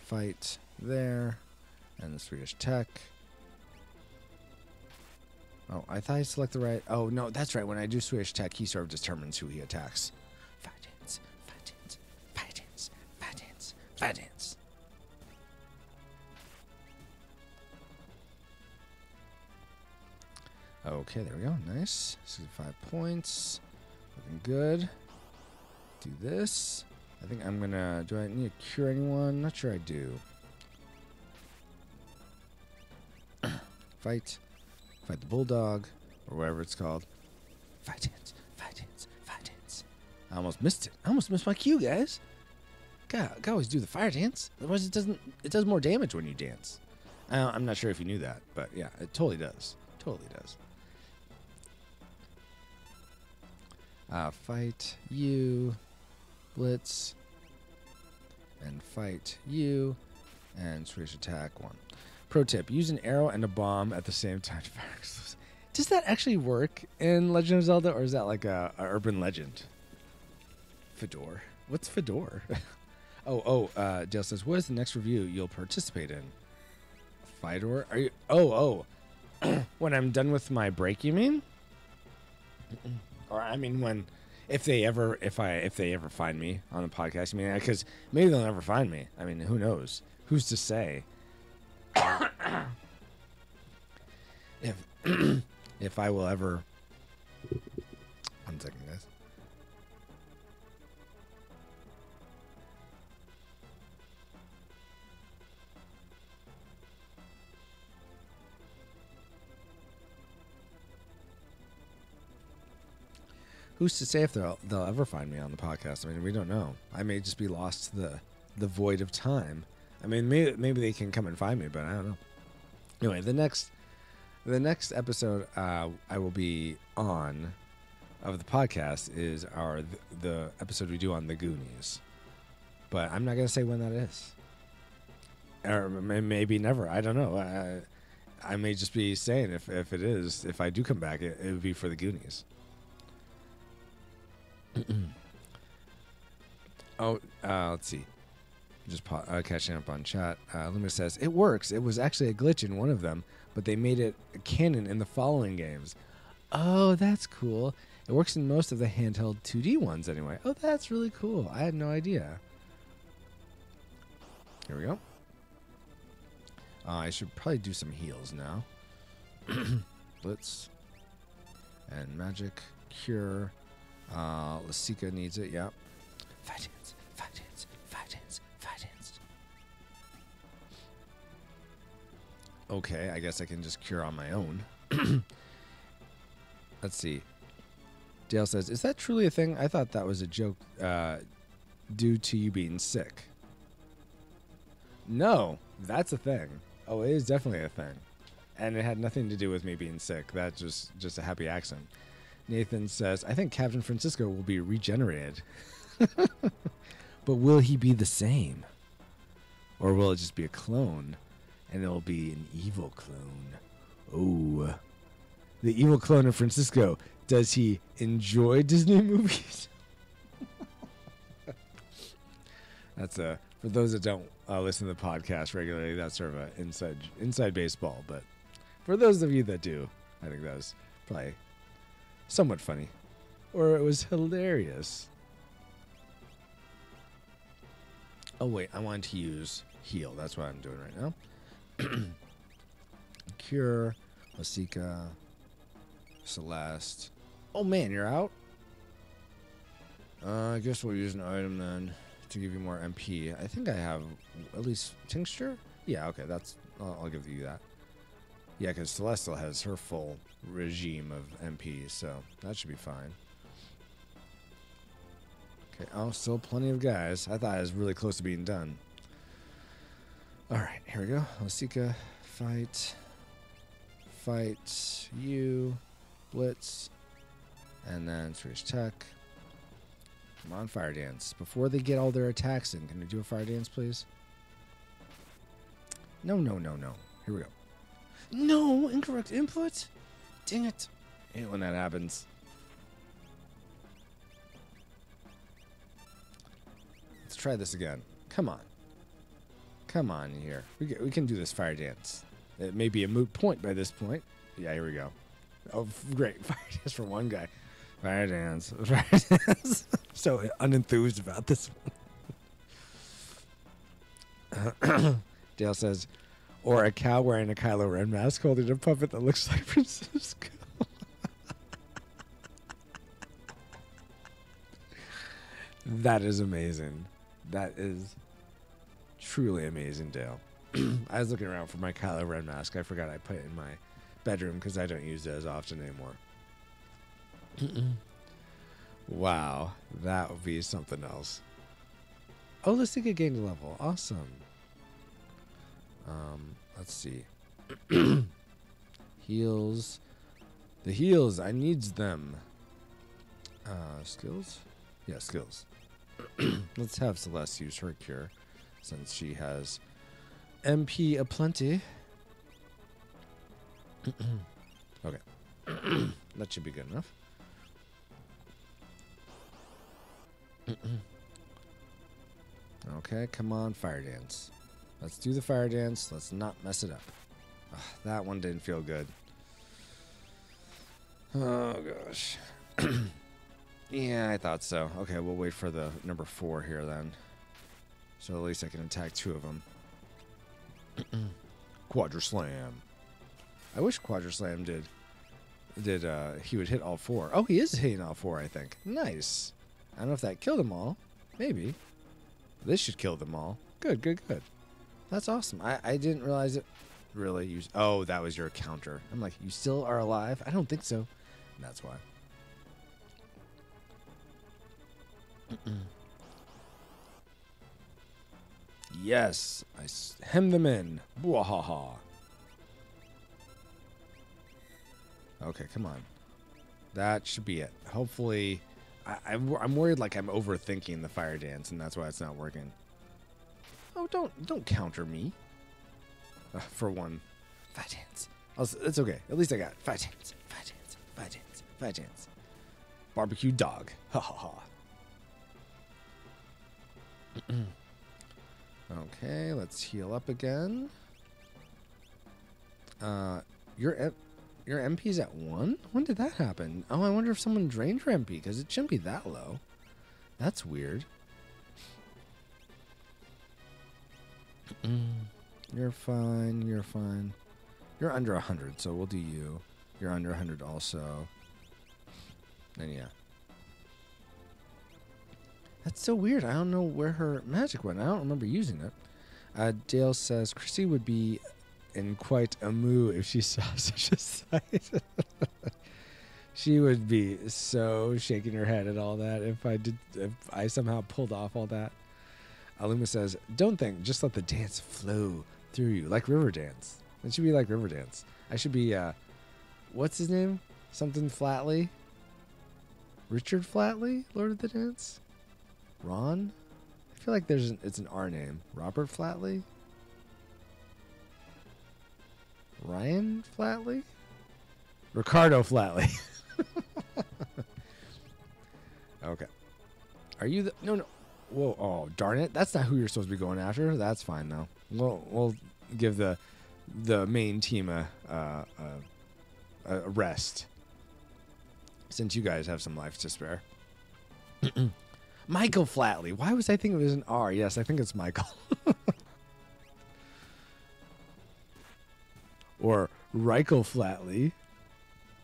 fight there, and the Swedish Tech. Oh, I thought I select the right. Oh no, that's right. When I do Swedish Tech, he sort of determines who he attacks. Fire Dance, Fire Dance, Fire Dance, Fire Dance, Fire Dance. Okay, there we go. Nice, sixty-five points. Looking good. Do this. I think I'm gonna. Do I need to cure anyone? Not sure I do. Fight. Fight the bulldog. Or whatever it's called. Fight hands. Fight hands. Fight hands. I almost missed it. I almost missed my cue, guys. God, I can always do the fire dance. Otherwise, it doesn't. It does more damage when you dance. Uh, I'm not sure if you knew that, but yeah, it totally does. Totally does. Uh, fight you. Blitz and fight you and switch attack one. Pro tip: use an arrow and a bomb at the same time. Does that actually work in Legend of Zelda, or is that like a, a urban legend? Fedor, what's Fedor? oh, oh. Uh, Dale says, "What is the next review you'll participate in?" Fedor, are you? Oh, oh. When I'm done with my break, you mean? Or I mean when. If they ever, if I, if they ever find me on a podcast, I mean, because maybe they'll never find me. I mean, who knows? Who's to say? if, if I will ever. One second, guys. Who's to say if they'll, they'll ever find me on the podcast? I mean, we don't know. I may just be lost to the, the void of time. I mean, maybe, maybe they can come and find me, but I don't know. Anyway, the next the next episode uh, I will be on of the podcast is our the episode we do on the Goonies. But I'm not going to say when that is. Or maybe never. I don't know. I, I may just be saying if, if it is, if I do come back, it, it would be for the Goonies. oh, uh, let's see. Just pause, uh, catching up on chat. Uh, Loomis says, it works. It was actually a glitch in one of them, but they made it canon in the following games. Oh, that's cool. It works in most of the handheld two D ones anyway. Oh, that's really cool. I had no idea. Here we go. Uh, I should probably do some heals now. Blitz. And magic. Cure. Uh, Lesica needs it, yeah. Fight hands, fight hands, fight hands, fight hands. Okay, I guess I can just cure on my own. Let's see. Dale says, is that truly a thing? I thought that was a joke uh, due to you being sick. No, that's a thing. Oh, it is definitely a thing. And it had nothing to do with me being sick. That's just, just a happy accident. Nathan says, I think Captain Francisco will be regenerated. But will he be the same? Or will it just be a clone? And it'll be an evil clone. Oh. The evil clone of Francisco. Does he enjoy Disney movies? That's a for those that don't uh, listen to the podcast regularly. That's sort of an inside inside baseball. But for those of you that do, I think that was probably somewhat funny, or it was hilarious. Oh wait, I wanted to use heal. That's what I'm doing right now. Cure, Lesica, Celeste. Oh man, you're out. Uh, I guess we'll use an item then to give you more M P. I think I have at least tincture. Yeah, okay, that's I'll, I'll give you that. Yeah, because Celestial has her full regime of M P, so that should be fine. Okay, oh, still plenty of guys. I thought I was really close to being done. All right, here we go. Lesica, fight, fight you, blitz, and then switch tech. Come on, fire dance. Before they get all their attacks in, can we do a fire dance, please? No, no, no, no. Here we go. No, incorrect input? Dang it. I hate when that happens. Let's try this again. Come on. Come on here. We can, we can do this fire dance. It may be a moot point by this point. Yeah, here we go. Oh, great. Fire dance for one guy. Fire dance. Fire dance. So unenthused about this one. Dale says, or a cow wearing a Kylo Ren mask holding a puppet that looks like Francisco. That is amazing. That is truly amazing, Dale. I was looking around for my Kylo Ren mask. I forgot I put it in my bedroom because I don't use it as often anymore. Mm-mm. Wow, that would be something else. Oh, let's think I gained a level. Awesome. Um, let's see. Heals. The heals, I needs them. Uh, skills? Yeah, skills. Let's have Celeste use her cure since she has M P aplenty. Okay. That should be good enough. Okay, come on, fire dance. Let's do the fire dance. Let's not mess it up. Ugh, that one didn't feel good. Oh gosh. Yeah, I thought so. Okay, we'll wait for the number four here then, so at least I can attack two of them. Quadra slam. I wish Quadra slam did did uh, he would hit all four. Oh, he is hitting all four, I think. Nice. I don't know if that killed them all. Maybe. This should kill them all. Good, good, good. That's awesome. I, I didn't realize it really used... Oh, that was your counter. I'm like, you still are alive? I don't think so. And that's why. Mm-mm. Yes. I hem them in. Bwahaha. Okay, come on. That should be it. Hopefully... I, I'm worried like I'm overthinking the fire dance, and that's why it's not working. Oh, don't don't counter me. Uh, for one. Fire dance. Also, it's okay. At least I got it. Fire dance. Fire dance. Fire dance. Fire dance. Barbecue dog. Ha ha ha. Okay, let's heal up again. Uh, you're... Your M P's at one? When did that happen? Oh, I wonder if someone drained your M P, because it shouldn't be that low. That's weird. You're fine, you're fine. You're under one hundred, so we'll do you. You're under one hundred also. And yeah. That's so weird. I don't know where her magic went. I don't remember using it. Uh, Dale says, Chrissy would be... in quite a moo if she saw such a sight. She would be so shaking her head at all that if I did, if I somehow pulled off all that. Aluma says, don't think, just let the dance flow through you like river dance. It should be like river dance. I should be uh what's his name? Something Flatley? Richard Flatley, Lord of the Dance? Ron? I feel like there's an, it's an R name. Robert Flatley? Ryan Flatley? Ricardo Flatley. Okay. Are you the... No, no. Whoa, oh, darn it. That's not who you're supposed to be going after. That's fine, though. We'll, we'll give the the main team a, uh, a, a rest. Since you guys have some life to spare. Michael Flatley. Why was I thinking it was an R? Yes, I think it's Michael. Or Reichel Flatley.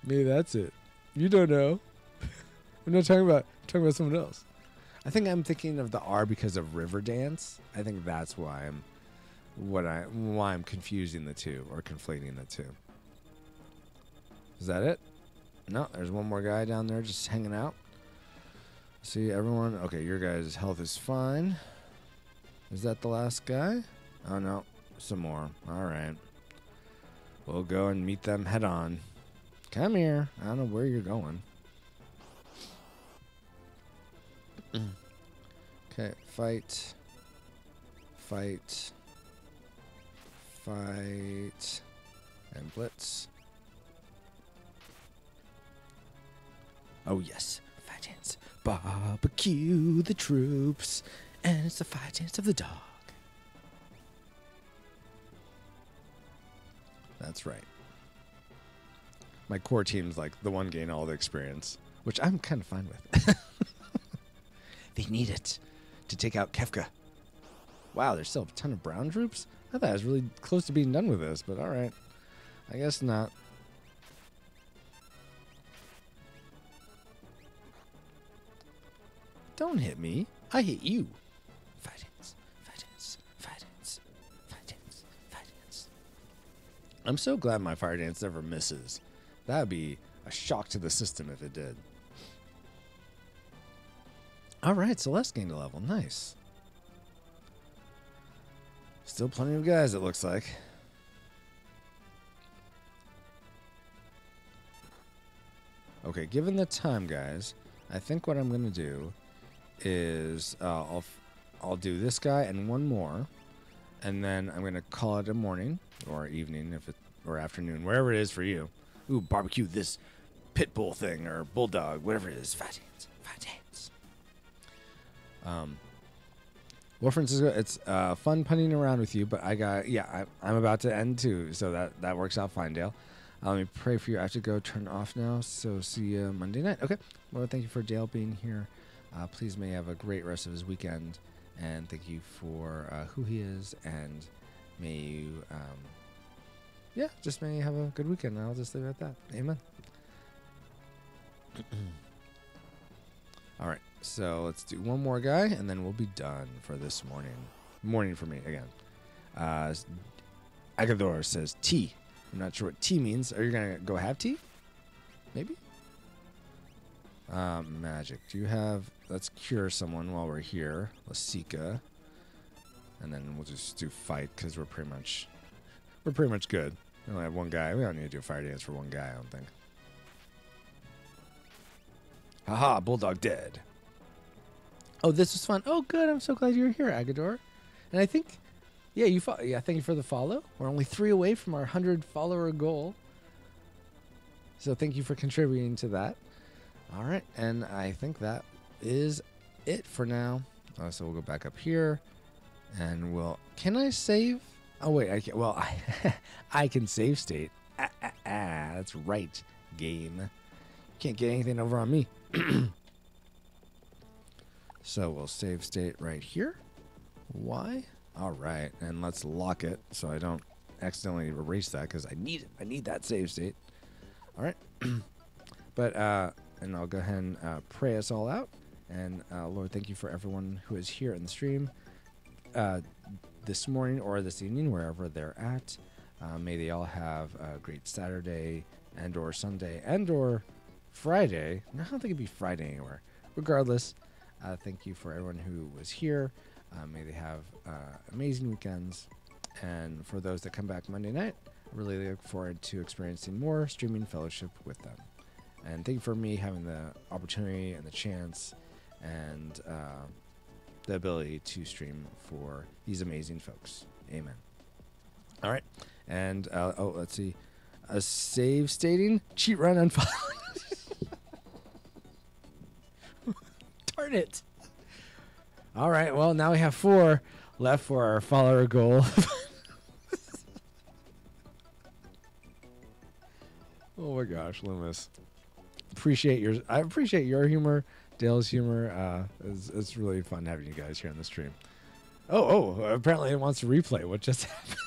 Maybe that's it. You don't know. I'm not talking about I'm talking about someone else. I think I'm thinking of the R because of River Dance. I think that's why I'm what I why I'm confusing the two or conflating the two. Is that it? No, there's one more guy down there just hanging out. See everyone. Okay, your guys' health is fine. Is that the last guy? Oh no, some more. All right. We'll go and meet them head on. Come here. I don't know where you're going. Okay, fight. Fight. Fight. And blitz. Oh, yes. Fight dance. Barbecue the troops. And it's the fight dance of the dog. That's right. My core team's like the one gain all the experience, which I'm kind of fine with. They need it to take out Kefka. Wow, there's still a ton of brown troops? I thought I was really close to being done with this, but all right. I guess not. Don't hit me. I hit you. Fight it. Fight it. Fight it. Fight it. Fight it. I'm so glad my fire dance never misses. That would be a shock to the system if it did. Alright, Celeste gained a level. Nice. Still plenty of guys, it looks like. Okay, given the time, guys, I think what I'm going to do is uh, I'll, I'll do this guy and one more, and then I'm going to call it a morning or evening if it, or afternoon, wherever it is for you. Ooh, barbecue this pit bull thing or bulldog, whatever it is. Fight it. Fight it. Um, well, Francisco, it's uh, fun punning around with you, but I got, yeah, I, I'm about to end too, so that, that works out fine, Dale. Uh, let me pray for you. I have to go turn off now, so see you Monday night. Okay. Well, thank you for Dale being here. Uh, please may have a great rest of his weekend, and thank you for uh, who he is, and may you, um, yeah, just may you have a good weekend. I'll just leave it at that. Amen. All right. So let's do one more guy, and then we'll be done for this morning. Morning for me, again. Uh, Agador says tea. I'm not sure what tea means. Are you going to go have tea? Maybe? Uh, magic. Do you have... Let's cure someone while we're here. Lesica. And then we'll just do fight, because we're pretty much... We're pretty much good. We only have one guy. We don't need to do a fire dance for one guy, I don't think. Haha, bulldog dead. Oh, this was fun. Oh, good. I'm so glad you're here, Agador. And I think, yeah, you. Fo yeah, thank you for the follow. We're only three away from our hundred follower goal. So thank you for contributing to that. All right, and I think that is it for now. Uh, so we'll go back up here, and we'll. Can I save? Oh wait, I can't. Well, I, I can save state. Ah, ah, ah, that's right, game. Can't get anything over on me. So we'll save state right here. Why? All right, and let's lock it so I don't accidentally erase that because I need it. I need that save state. All right. But uh, and I'll go ahead and uh, pray us all out. And uh, Lord, thank you for everyone who is here in the stream uh, this morning or this evening, wherever they're at. Uh, may they all have a great Saturday and or Sunday and or Friday. No, I don't think it'd be Friday anywhere. Regardless. Uh, thank you for everyone who was here. Uh, may they have uh, amazing weekends. And for those that come back Monday night, I really look forward to experiencing more streaming fellowship with them. And thank you for me having the opportunity and the chance and uh, the ability to stream for these amazing folks. Amen. All right. And, uh, oh, let's see. A save stating, cheat run and follow. It. All right, well, now we have four left for our follower goal. Oh my gosh, Loomis. Appreciate your I appreciate your humor, Dale's humor. Uh, it's, it's really fun having you guys here on the stream. Oh, oh, apparently it wants to replay what just happened.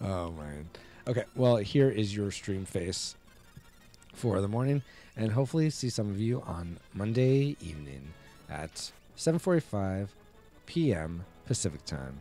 Oh man. Okay, well, here is your stream face for the morning, and hopefully see some of you on Monday evening at seven forty-five p m Pacific time.